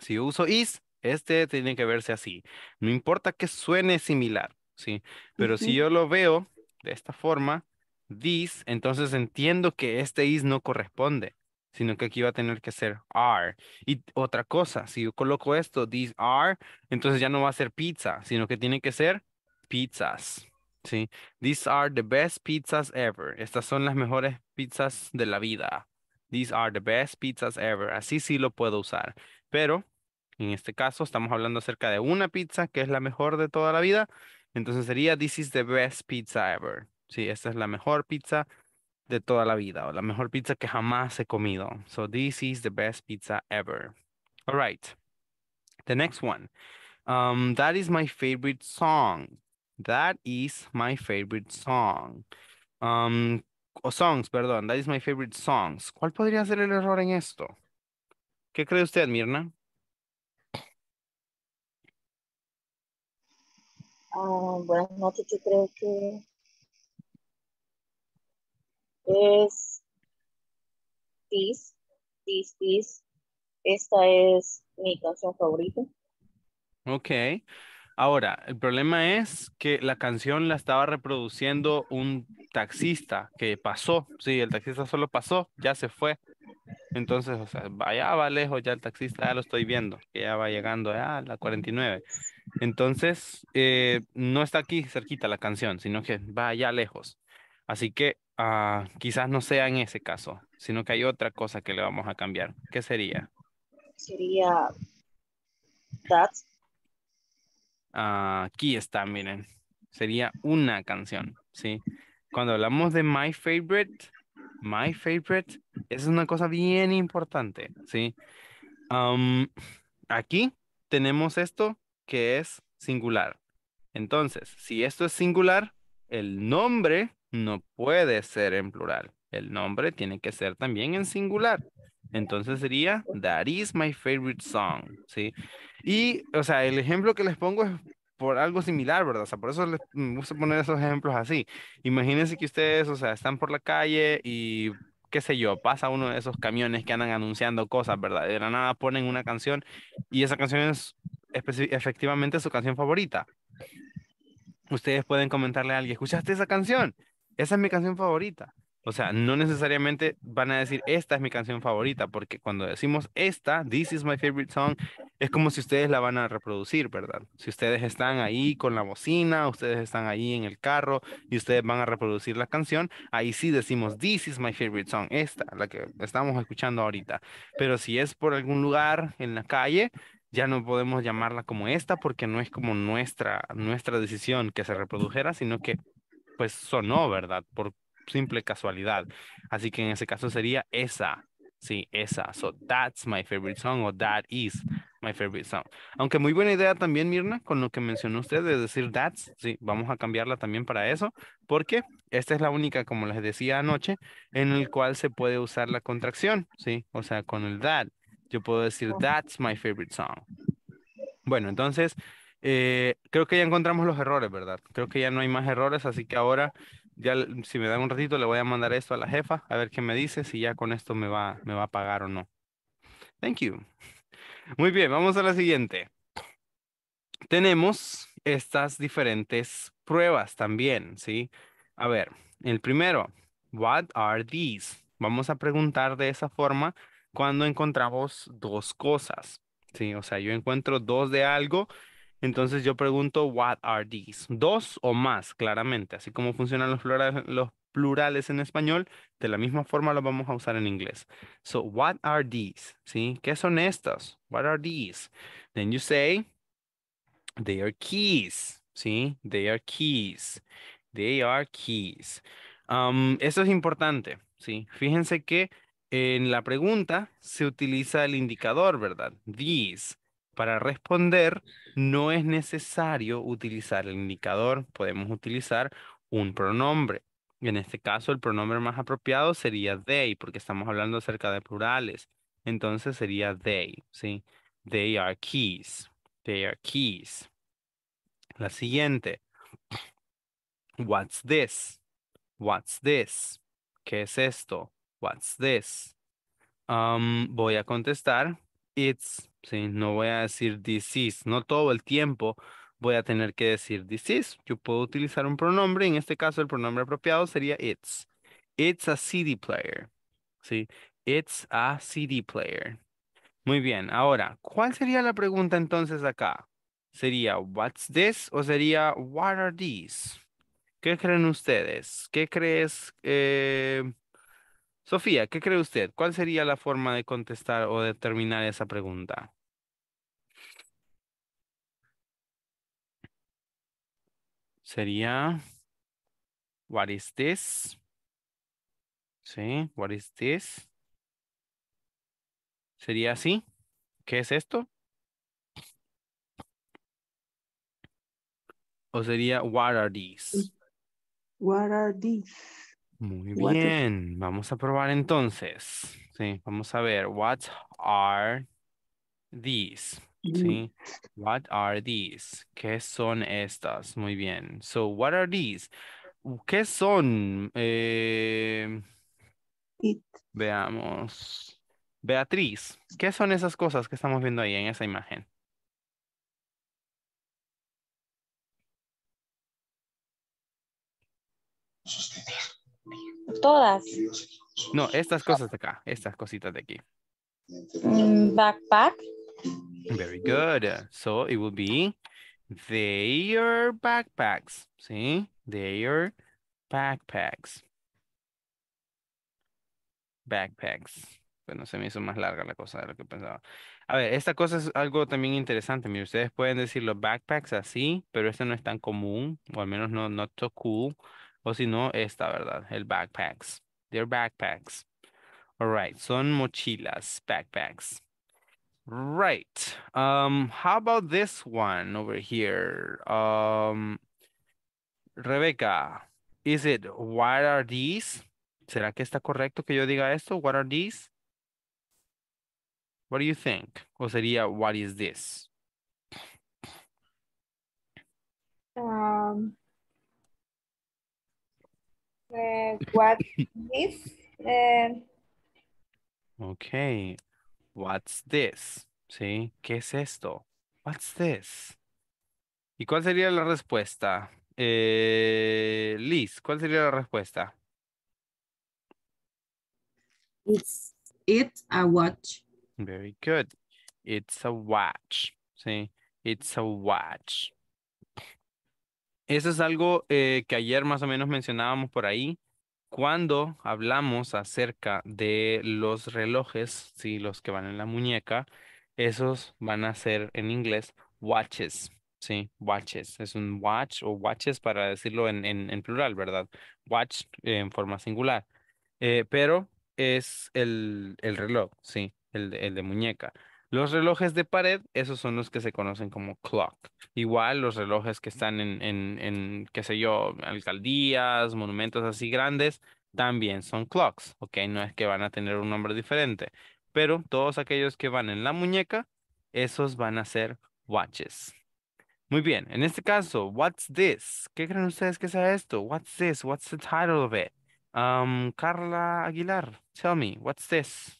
Si yo uso is, este tiene que verse así. No importa que suene similar, ¿sí? Pero uh-huh. si yo lo veo de esta forma, this, entonces entiendo que este is no corresponde, sino que aquí va a tener que ser are. Y otra cosa, si yo coloco esto, these are, entonces ya no va a ser pizza, sino que tiene que ser pizzas, ¿sí? These are the best pizzas ever. Estas son las mejores pizzas de la vida. These are the best pizzas ever. Así sí lo puedo usar. Pero, en este caso, estamos hablando acerca de una pizza que es la mejor de toda la vida. Entonces sería, this is the best pizza ever. Sí, esta es la mejor pizza de toda la vida, o la mejor pizza que jamás he comido. So this is the best pizza ever. All right. The next one. Um, that is my favorite song. That is my favorite song. Um, o songs, perdón. That is my favorite songs. ¿Cuál podría ser el error en esto? ¿Qué cree usted, Mirna? Uh, buenas noches, yo creo que es this, this, this. Esta es mi canción favorita. Ok. Ahora, el problema es que la canción la estaba reproduciendo un taxista que pasó. Sí, el taxista solo pasó, ya se fue. Entonces, o sea, allá va lejos ya el taxista, ya lo estoy viendo, que ya va llegando a la cuarenta y nueve. Entonces, eh, no está aquí cerquita la canción, sino que va allá lejos. Así que Uh, quizás no sea en ese caso, sino que hay otra cosa que le vamos a cambiar. ¿Qué sería? Sería that. Uh, aquí está, miren. Sería una canción, ¿sí? Cuando hablamos de my favorite, my favorite, es una cosa bien importante, ¿sí? Um, aquí tenemos esto que es singular. Entonces, si esto es singular, el nombre no puede ser en plural. El nombre tiene que ser también en singular. Entonces sería, that is my favorite song, ¿sí? Y, o sea, el ejemplo que les pongo es por algo similar, ¿verdad? O sea, por eso les gusta poner esos ejemplos así. Imagínense que ustedes, o sea, están por la calle y, qué sé yo, pasa uno de esos camiones que andan anunciando cosas, ¿verdad? De la nada ponen una canción y esa canción es efectivamente su canción favorita. Ustedes pueden comentarle a alguien, ¿escuchaste esa canción? Esa es mi canción favorita. O sea, no necesariamente van a decir, esta es mi canción favorita, porque cuando decimos esta, this is my favorite song, es como si ustedes la van a reproducir, ¿verdad? Si ustedes están ahí con la bocina, ustedes están ahí en el carro y ustedes van a reproducir la canción, ahí sí decimos, this is my favorite song, esta, la que estamos escuchando ahorita. Pero si es por algún lugar en la calle, ya no podemos llamarla como esta, porque no es como nuestra, nuestra decisión que se reprodujera, sino que pues sonó, ¿verdad? Por simple casualidad. Así que en ese caso sería esa. Sí, esa. So, that's my favorite song o that is my favorite song. Aunque muy buena idea también, Mirna, con lo que mencionó usted de decir that's. Sí, vamos a cambiarla también para eso, porque esta es la única, como les decía anoche, en el cual se puede usar la contracción, ¿sí? O sea, con el that, yo puedo decir that's my favorite song. Bueno, entonces, eh, creo que ya encontramos los errores, ¿verdad? Creo que ya no hay más errores, así que ahora... Ya, si me dan un ratito, le voy a mandar esto a la jefa, a ver qué me dice, si ya con esto me va, me va a pagar o no. Thank you. Muy bien, vamos a la siguiente. Tenemos estas diferentes pruebas también, ¿sí? A ver, el primero, what are these? Vamos a preguntar de esa forma cuando encontramos dos cosas, ¿sí? O sea, yo encuentro dos de algo. Entonces yo pregunto, what are these? Dos o más, claramente. Así como funcionan los plurales, los plurales en español, de la misma forma los vamos a usar en inglés. So, what are these? ¿Sí? ¿Qué son estas? What are these? Then you say, they are keys. ¿Sí? They are keys. They are keys. Um, eso es importante, ¿sí? Fíjense que en la pregunta se utiliza el indicador, ¿verdad? These. Para responder, no es necesario utilizar el indicador. Podemos utilizar un pronombre. Y en este caso, el pronombre más apropiado sería they, porque estamos hablando acerca de plurales. Entonces, sería they, ¿sí? They are keys. They are keys. La siguiente. What's this? What's this? ¿Qué es esto? What's this? Um, voy a contestar. It's... Sí, no voy a decir this is, no todo el tiempo voy a tener que decir this is. Yo puedo utilizar un pronombre, en este caso el pronombre apropiado sería it's. It's a C D player. Sí, it's a C D player. Muy bien, ahora, ¿cuál sería la pregunta entonces acá? ¿Sería what's this o sería what are these? ¿Qué creen ustedes? ¿Qué crees, eh... Sofía, ¿qué cree usted? ¿Cuál sería la forma de contestar o de terminar esa pregunta? Sería, what is this? Sí, what is this? ¿Sería así? ¿Qué es esto? ¿O sería, what are these? What are these? Muy bien, is... vamos a probar entonces. Sí, vamos a ver, what are these? Sí, what are these? ¿Qué son estas? Muy bien. So, what are these? ¿Qué son? Eh, It. Veamos. Beatriz, ¿qué son esas cosas que estamos viendo ahí en esa imagen? Todas. No, estas cosas de acá, estas cositas de aquí. Mm, backpack. Very good. So it will be their backpacks. ¿Sí? Their backpacks. Backpacks. Bueno, se me hizo más larga la cosa de lo que pensaba. A ver, esta cosa es algo también interesante. Mire, ustedes pueden decir los backpacks así, pero este no es tan común, o al menos no, not so cool. O si no, esta, ¿verdad? El backpacks. They're backpacks. All right. Son mochilas. Backpacks. Right. Um, how about this one over here? Um, Rebecca, is it what are these? ¿Será que está correcto que yo diga esto? What are these? What do you think? O sería what is this? Um... Uh, what is uh... Okay, what's this? ¿Sí? ¿Qué es esto? What's this? ¿Y cuál sería la respuesta? Eh, Liz, ¿cuál sería la respuesta? It's, it's a watch. Very good. It's a watch. ¿Sí? It's a watch. Eso es algo eh, que ayer más o menos mencionábamos por ahí cuando hablamos acerca de los relojes, ¿sí? Los que van en la muñeca, esos van a ser en inglés watches, ¿sí? Watches, es un watch o watches para decirlo en, en, en plural, ¿verdad? Watch eh, en forma singular, eh, pero es el, el reloj, sí, el, el de muñeca. Los relojes de pared, esos son los que se conocen como clock. Igual los relojes que están en, en, en qué sé yo, alcaldías, monumentos así grandes, también son clocks, ¿ok? No es que van a tener un nombre diferente, pero todos aquellos que van en la muñeca, esos van a ser watches. Muy bien, en este caso, what's this? ¿Qué creen ustedes que sea esto? What's this? What's the title of it? Um, Carla Aguilar, tell me, what's this?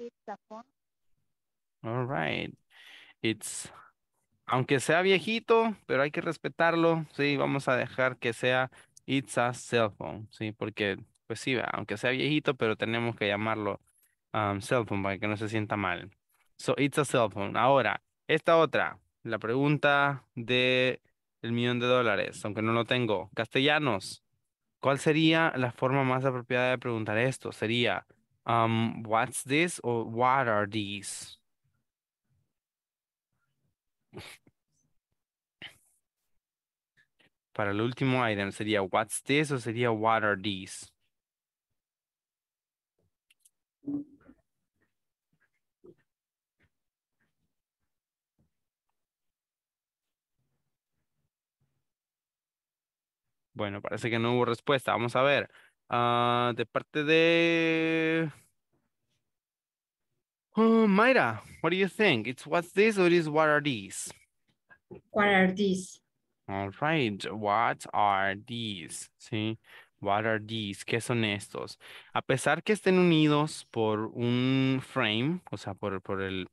It's a phone. All right. It's, aunque sea viejito, pero hay que respetarlo, sí, vamos a dejar que sea it's a cell phone, sí, porque, pues sí, aunque sea viejito, pero tenemos que llamarlo um, cell phone para que no se sienta mal. So, it's a cell phone. Ahora, esta otra, la pregunta de el millón de dólares, aunque no lo tengo. Castellanos, ¿cuál sería la forma más apropiada de preguntar esto? Sería... Um, what's this or what are these? Para el último item sería what's this o sería what are these? Bueno, parece que no hubo respuesta. Vamos a ver. Uh, de parte de oh, Mayra, what do you think? It's what's this or is what are these? What are these? All right, what are these? Sí, what are these? ¿Qué son estos? A pesar que estén unidos por un frame, o sea, por, por el,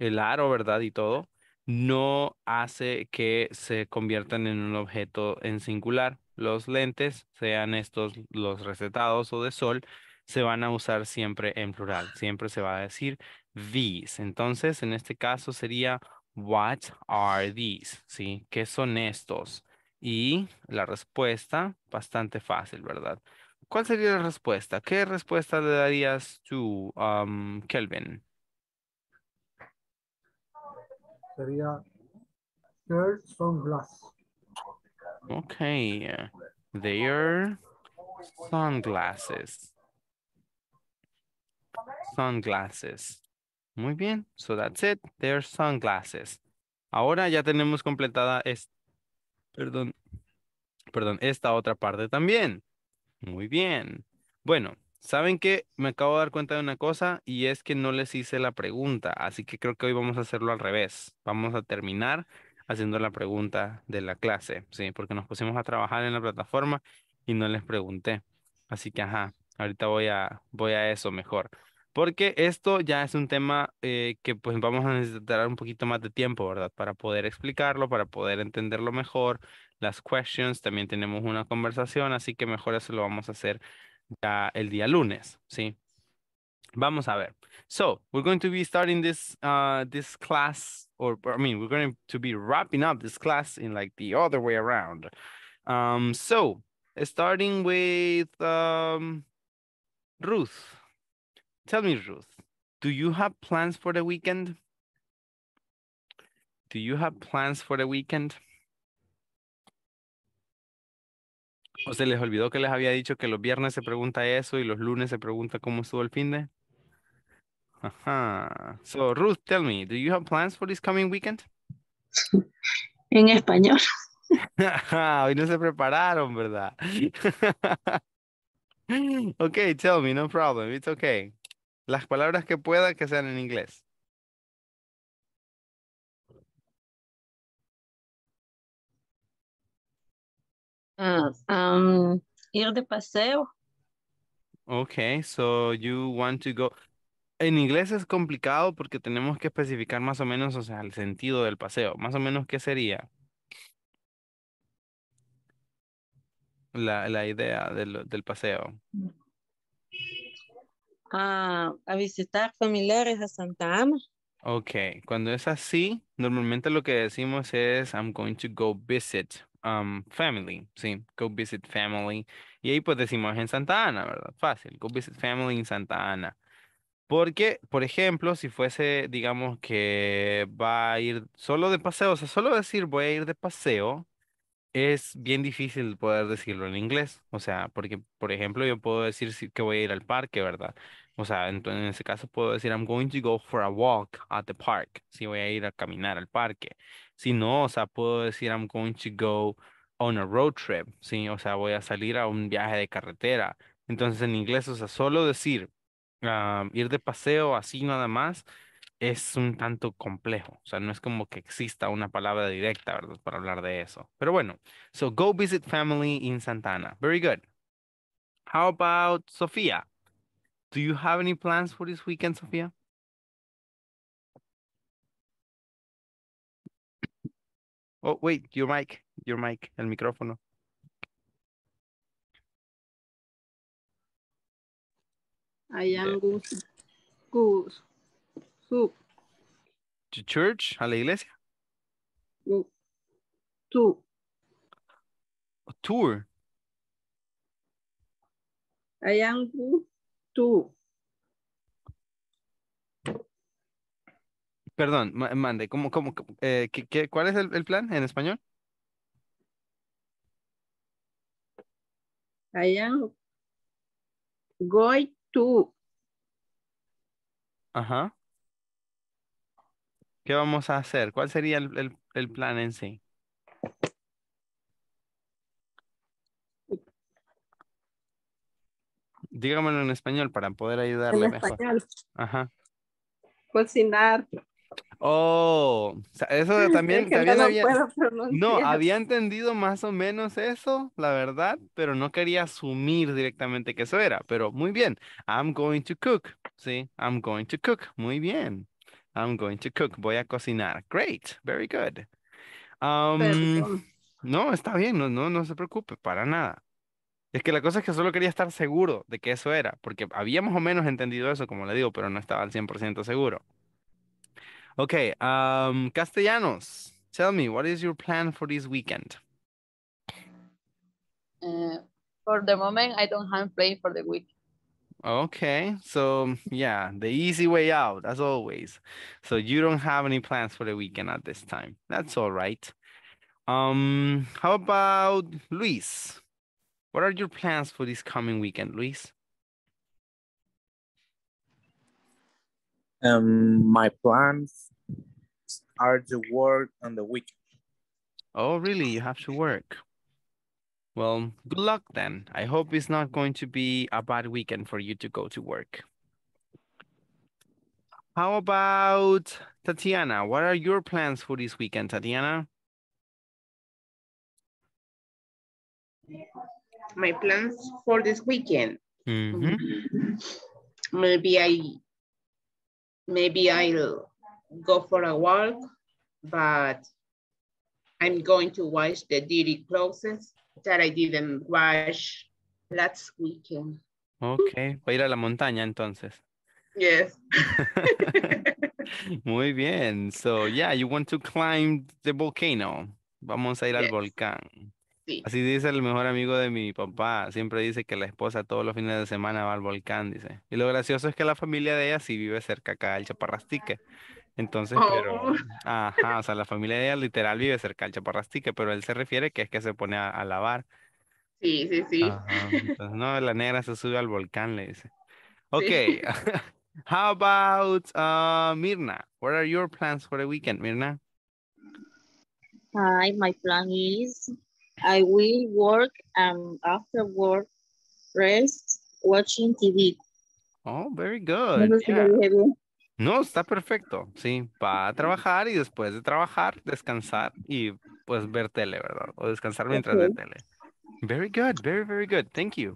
el aro, ¿verdad? Y todo, no hace que se conviertan en un objeto en singular. Los lentes, sean estos los recetados o de sol, se van a usar siempre en plural. Siempre se va a decir these. Entonces, en este caso sería what are these? ¿Sí? ¿Qué son estos? Y la respuesta, bastante fácil, ¿verdad? ¿Cuál sería la respuesta? ¿Qué respuesta le darías tú, um, Kelvin? Sería girls sunglasses. Okay, they are sunglasses. Sunglasses. Muy bien, so that's it, they are sunglasses. Ahora ya tenemos completada esta, perdón, perdón, esta otra parte también. Muy bien. Bueno, ¿saben qué? Me acabo de dar cuenta de una cosa y es que no les hice la pregunta, así que creo que hoy vamos a hacerlo al revés. Vamos a terminar haciendo la pregunta de la clase, sí, porque nos pusimos a trabajar en la plataforma y no les pregunté. Así que, ajá, ahorita voy a, voy a eso mejor. Porque esto ya es un tema eh, que pues vamos a necesitar un poquito más de tiempo, ¿verdad? Para poder explicarlo, para poder entenderlo mejor. Las questions, también tenemos una conversación, así que mejor eso lo vamos a hacer ya el día lunes, ¿sí? Vamos a ver. So, we're going to be starting this, uh, this class, or I mean, we're going to be wrapping up this class in like the other way around. Um, so, starting with um, Ruth. Tell me, Ruth, do you have plans for the weekend? Do you have plans for the weekend? ¿O se les olvidó que les había dicho que los viernes se pregunta eso y los lunes se pregunta cómo estuvo el fin de? Ajá. So, Ruth, tell me, do you have plans for this coming weekend? En español. Hoy no se prepararon, ¿verdad? Okay, tell me, no problem, it's okay. Las palabras que pueda que sean en inglés. Uh, um, ir de paseo. Okay, so you want to go... En inglés es complicado porque tenemos que especificar más o menos, o sea, el sentido del paseo. Más o menos, ¿qué sería? La, la idea del, del paseo. Uh, a visitar familiares a Santa Ana. Okay, cuando es así, normalmente lo que decimos es I'm going to go visit um, family. Sí, go visit family. Y ahí pues decimos en Santa Ana, ¿verdad? Fácil, go visit family en Santa Ana. Porque, por ejemplo, si fuese, digamos, que va a ir solo de paseo, o sea, solo decir voy a ir de paseo, Es bien difícil poder decirlo en inglés, o sea, porque, por ejemplo, yo puedo decir si- que voy a ir al parque, ¿verdad? O sea, entonces en ese caso puedo decir I'm going to go for a walk at the park, si voy a ir a caminar al parque. Si no, o sea, puedo decir I'm going to go on a road trip, sí, o sea, voy a salir a un viaje de carretera. Entonces en inglés, o sea, solo decir ah, ir de paseo así nada más es un tanto complejo, o sea, no es como que exista una palabra directa, ¿verdad? Para hablar de eso. Pero bueno, so go visit family in Santa Ana. Very good. How about Sofía? Do you have any plans for this weekend, Sofía? Oh, wait, your mic, your mic, el micrófono. I am De- going to go to, To church, a la iglesia. go to A tour. I am going to Perdón, ma- mande, ¿cómo, cómo, cómo, eh, qué, qué- cuál es el, el plan en español? I am going to Ajá. ¿Qué vamos a hacer? ¿Cuál sería el, el, el plan en sí? Dígamelo en español para poder en ayudarle mejor. español Ajá. cocinar. Oh, o sea, eso Es también, que no también lo había, puedo no, pronunciar. había entendido más o menos eso, la verdad, pero no quería asumir directamente que eso era, pero muy bien, I'm going to cook, sí, I'm going to cook, muy bien, I'm going to cook, voy a cocinar, great, very good. Um, Perdón. No, está bien, no, no, no se preocupe, para nada. Es que la cosa es que solo quería estar seguro de que eso era, porque había más o menos entendido eso, como le digo, pero no estaba al cien por ciento seguro. Okay, um, Castellanos, tell me, what is your plan for this weekend? Uh, For the moment, I don't have play for the week. Okay, so yeah, the easy way out, as always. So you don't have any plans for the weekend at this time. That's all right. Um, how about Luis? What are your plans for this coming weekend, Luis? Um, my plans are to work on the weekend. Oh, really? You have to work. Well, good luck then. I hope it's not going to be a bad weekend for you to go to work. How about Tatiana? What are your plans for this weekend, Tatiana? My plans for this weekend. Mm-hmm. Maybe I maybe I'll go for a walk, but I'm going to wash the dirty clothes that I didn't wash last weekend. Okay, va a ir a la montaña entonces. Yes. Muy bien. So, yeah, you want to climb the volcano. Vamos a ir al Yes. volcán. Sí. Así dice el mejor amigo de mi papá. Siempre dice que la esposa todos los fines de semana va al volcán, dice. Y lo gracioso es que la familia de ella sí vive cerca acá al Chaparrastique. Entonces, pero, Oh, ajá, o sea, la familia de ella literal vive cerca al Chaparrastique, pero él se refiere que es que se pone a, a lavar. sí, sí, sí. Ajá, entonces, no, la negra se sube al volcán, le dice. Sí. Okay, how about uh, Mirna? What are your plans for the weekend, Mirna? Hi, my plan is I will work and after work rest watching T V. Oh, very No good, sé si lo yeah. dije bien. No, está perfecto, sí, va a trabajar y después de trabajar, descansar y pues ver tele, ¿verdad? O descansar mientras ve Okay. tele. Very good, very, very good, thank you.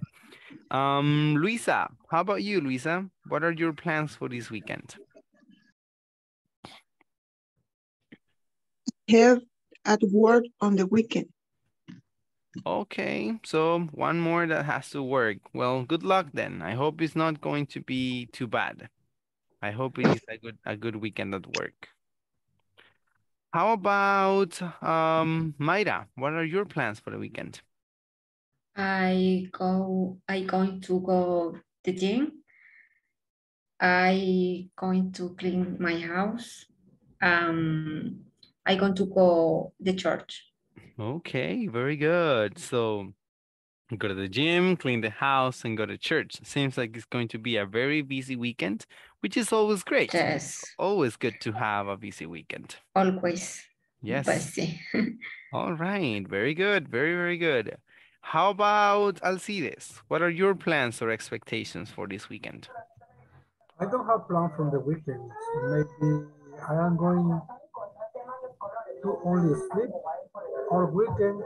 Um, Luisa, how about you, Luisa? What are your plans for this weekend? Help at work on the weekend. Okay, so one more that has to work. Well, good luck then. I hope it's not going to be too bad. I hope it is a good a good weekend at work. How about um Mayra? What are your plans for the weekend? I go, I going to go the gym. I going to clean my house. Um, I going to go the church. Okay, very good. So go to the gym, clean the house, and go to church. Seems like it's going to be a very busy weekend, which is always great. Yes. Always good to have a busy weekend. Always. Yes. Busy. All right. Very good. Very, very good. How about Alcides? What are your plans or expectations for this weekend? I don't have plans from the weekend. Maybe I am going to only sleep all weekend.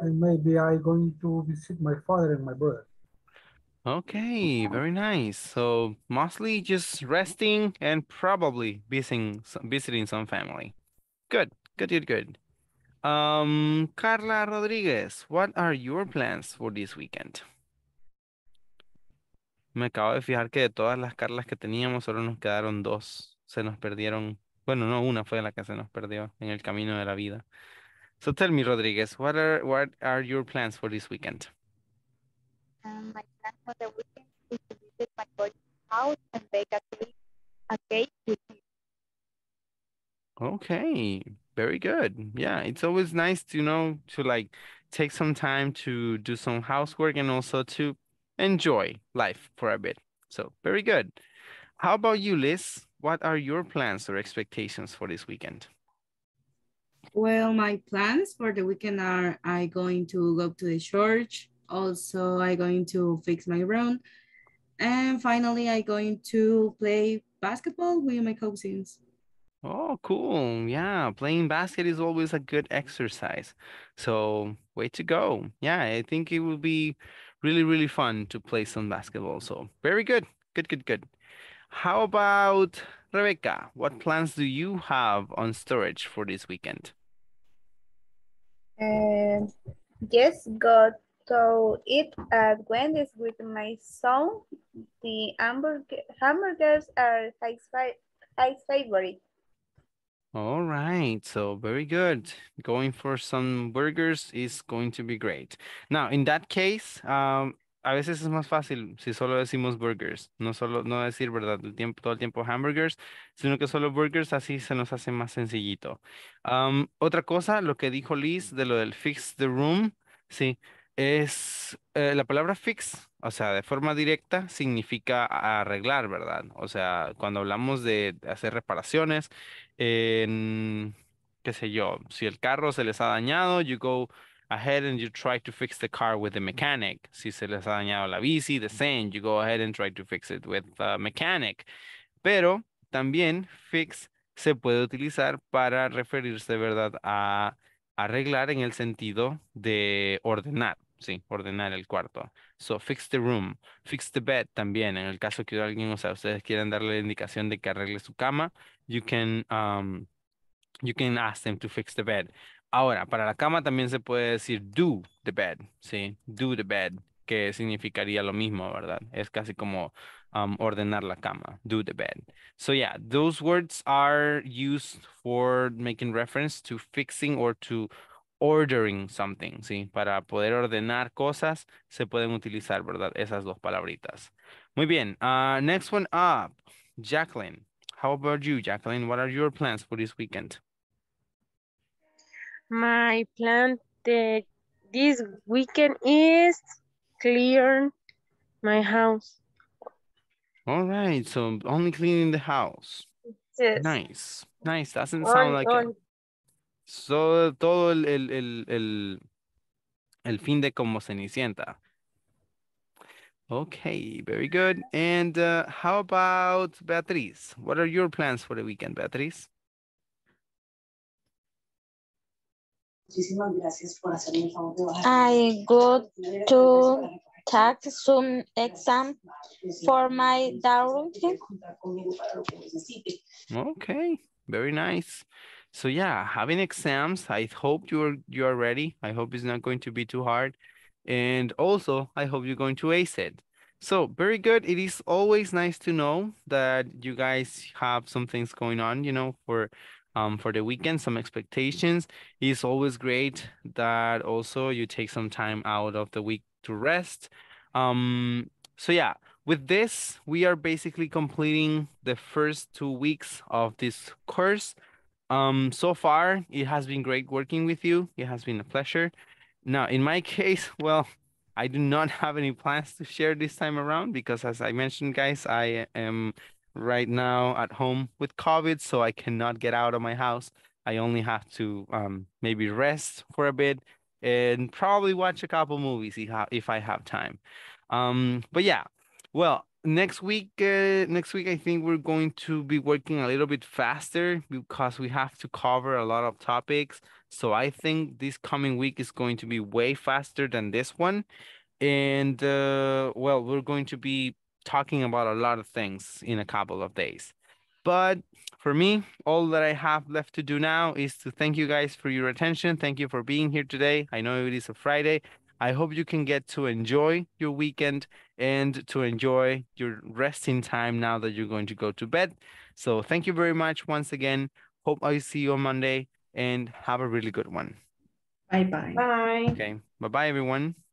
And maybe I'm going to visit my father and my brother. Okay, very nice. So mostly just resting and probably visiting some, visiting some family. Good, good, good, good. Um, Carla Rodriguez, what are your plans for this weekend? Me acabo de fijar que de todas las Carlas que teníamos, solo nos quedaron dos. Se nos perdieron. Bueno, no, una fue la que se nos perdió en el camino de la vida. So tell me, Rodriguez, what are what are your plans for this weekend? Um, my plan for the weekend is to visit my boy's house and bake a cake, a cake with him. Okay, very good. Yeah, it's always nice to, you know, to like take some time to do some housework and also to enjoy life for a bit. So very good. How about you, Liz? What are your plans or expectations for this weekend? Well, my plans for the weekend are I'm going to go to the church. Also, I'm going to fix my room. And finally, I'm going to play basketball with my cousins. Oh, cool. Yeah, playing basket is always a good exercise. So, way to go. Yeah, I think it will be really, really fun to play some basketball. So, very good. Good, good, good. How about Rebecca? What plans do you have on storage for this weekend? Uh, yes, go to eat at Wendy's with my son. The hamburger, hamburgers are his, his favorite. All right, so very good. Going for some burgers is going to be great. Now, in that case, um, a veces es más fácil si solo decimos burgers, no solo no decir verdad el tiempo, todo el tiempo hamburgers, sino que solo burgers, así se nos hace más sencillito. Um, otra cosa, lo que dijo Liz de lo del fix the room, sí, es eh, la palabra fix, o sea, de forma directa significa arreglar, ¿verdad? O sea, cuando hablamos de hacer reparaciones, en, qué sé yo, si el carro se les ha dañado, you go ahead and you try to fix the car with the mechanic. Si se les ha dañado la bici, the same. You go ahead and try to fix it with the mechanic. Pero también fix se puede utilizar para referirse, ¿verdad?, a arreglar en el sentido de ordenar. Sí, ordenar el cuarto. So, fix the room. Fix the bed también. En el caso que alguien, o sea, ustedes quieran darle la indicación de que arregle su cama, you can, um, you can ask them to fix the bed. Ahora, para la cama también se puede decir do the bed, ¿sí? Do the bed, que significaría lo mismo, ¿verdad? Es casi como um, ordenar la cama, do the bed. So yeah, those words are used for making reference to fixing or to ordering something, ¿sí? Para poder ordenar cosas se pueden utilizar, ¿verdad? Esas dos palabritas. Muy bien, uh, next one up, Jacqueline. How about you, Jacqueline? What are your plans for this weekend? My plan the, this weekend is clear my house. All right, so only cleaning the house. Yes. Nice, nice. Doesn't on, sound like it. So todo el, el, el, el, el fin de como Cenicienta. Okay, very good. And uh, how about Beatriz? What are your plans for the weekend, Beatriz? Muchísimas gracias por hacerme el favor de bajar. I go to take some exam for my daughter. Okay, very nice. So yeah, having exams, I hope you're you're ready. I hope it's not going to be too hard. And also, I hope you're going to ace it. So very good. It is always nice to know that you guys have some things going on, you know, for Um, for the weekend, some expectations. It's always great that also you take some time out of the week to rest. Um, so yeah, with this, we are basically completing the first two weeks of this course. Um, so far, it has been great working with you. It has been a pleasure. Now, in my case, well, I do not have any plans to share this time around because, as I mentioned, guys, I am right now at home with COVID, so I cannot get out of my house. I only have to um, maybe rest for a bit and probably watch a couple movies if I have time. Um, but yeah, well, next week, uh, next week, I think we're going to be working a little bit faster because we have to cover a lot of topics. So I think this coming week is going to be way faster than this one. And uh, well, we're going to be talking about a lot of things in a couple of days. But for me, all that I have left to do now is to thank you guys for your attention. Thank you for being here today. I know it is a Friday. I hope you can get to enjoy your weekend and to enjoy your resting time now that you're going to go to bed. So thank you very much once again. Hope I see you on Monday and have a really good one. Bye-bye. Bye. Okay. Bye-bye, everyone.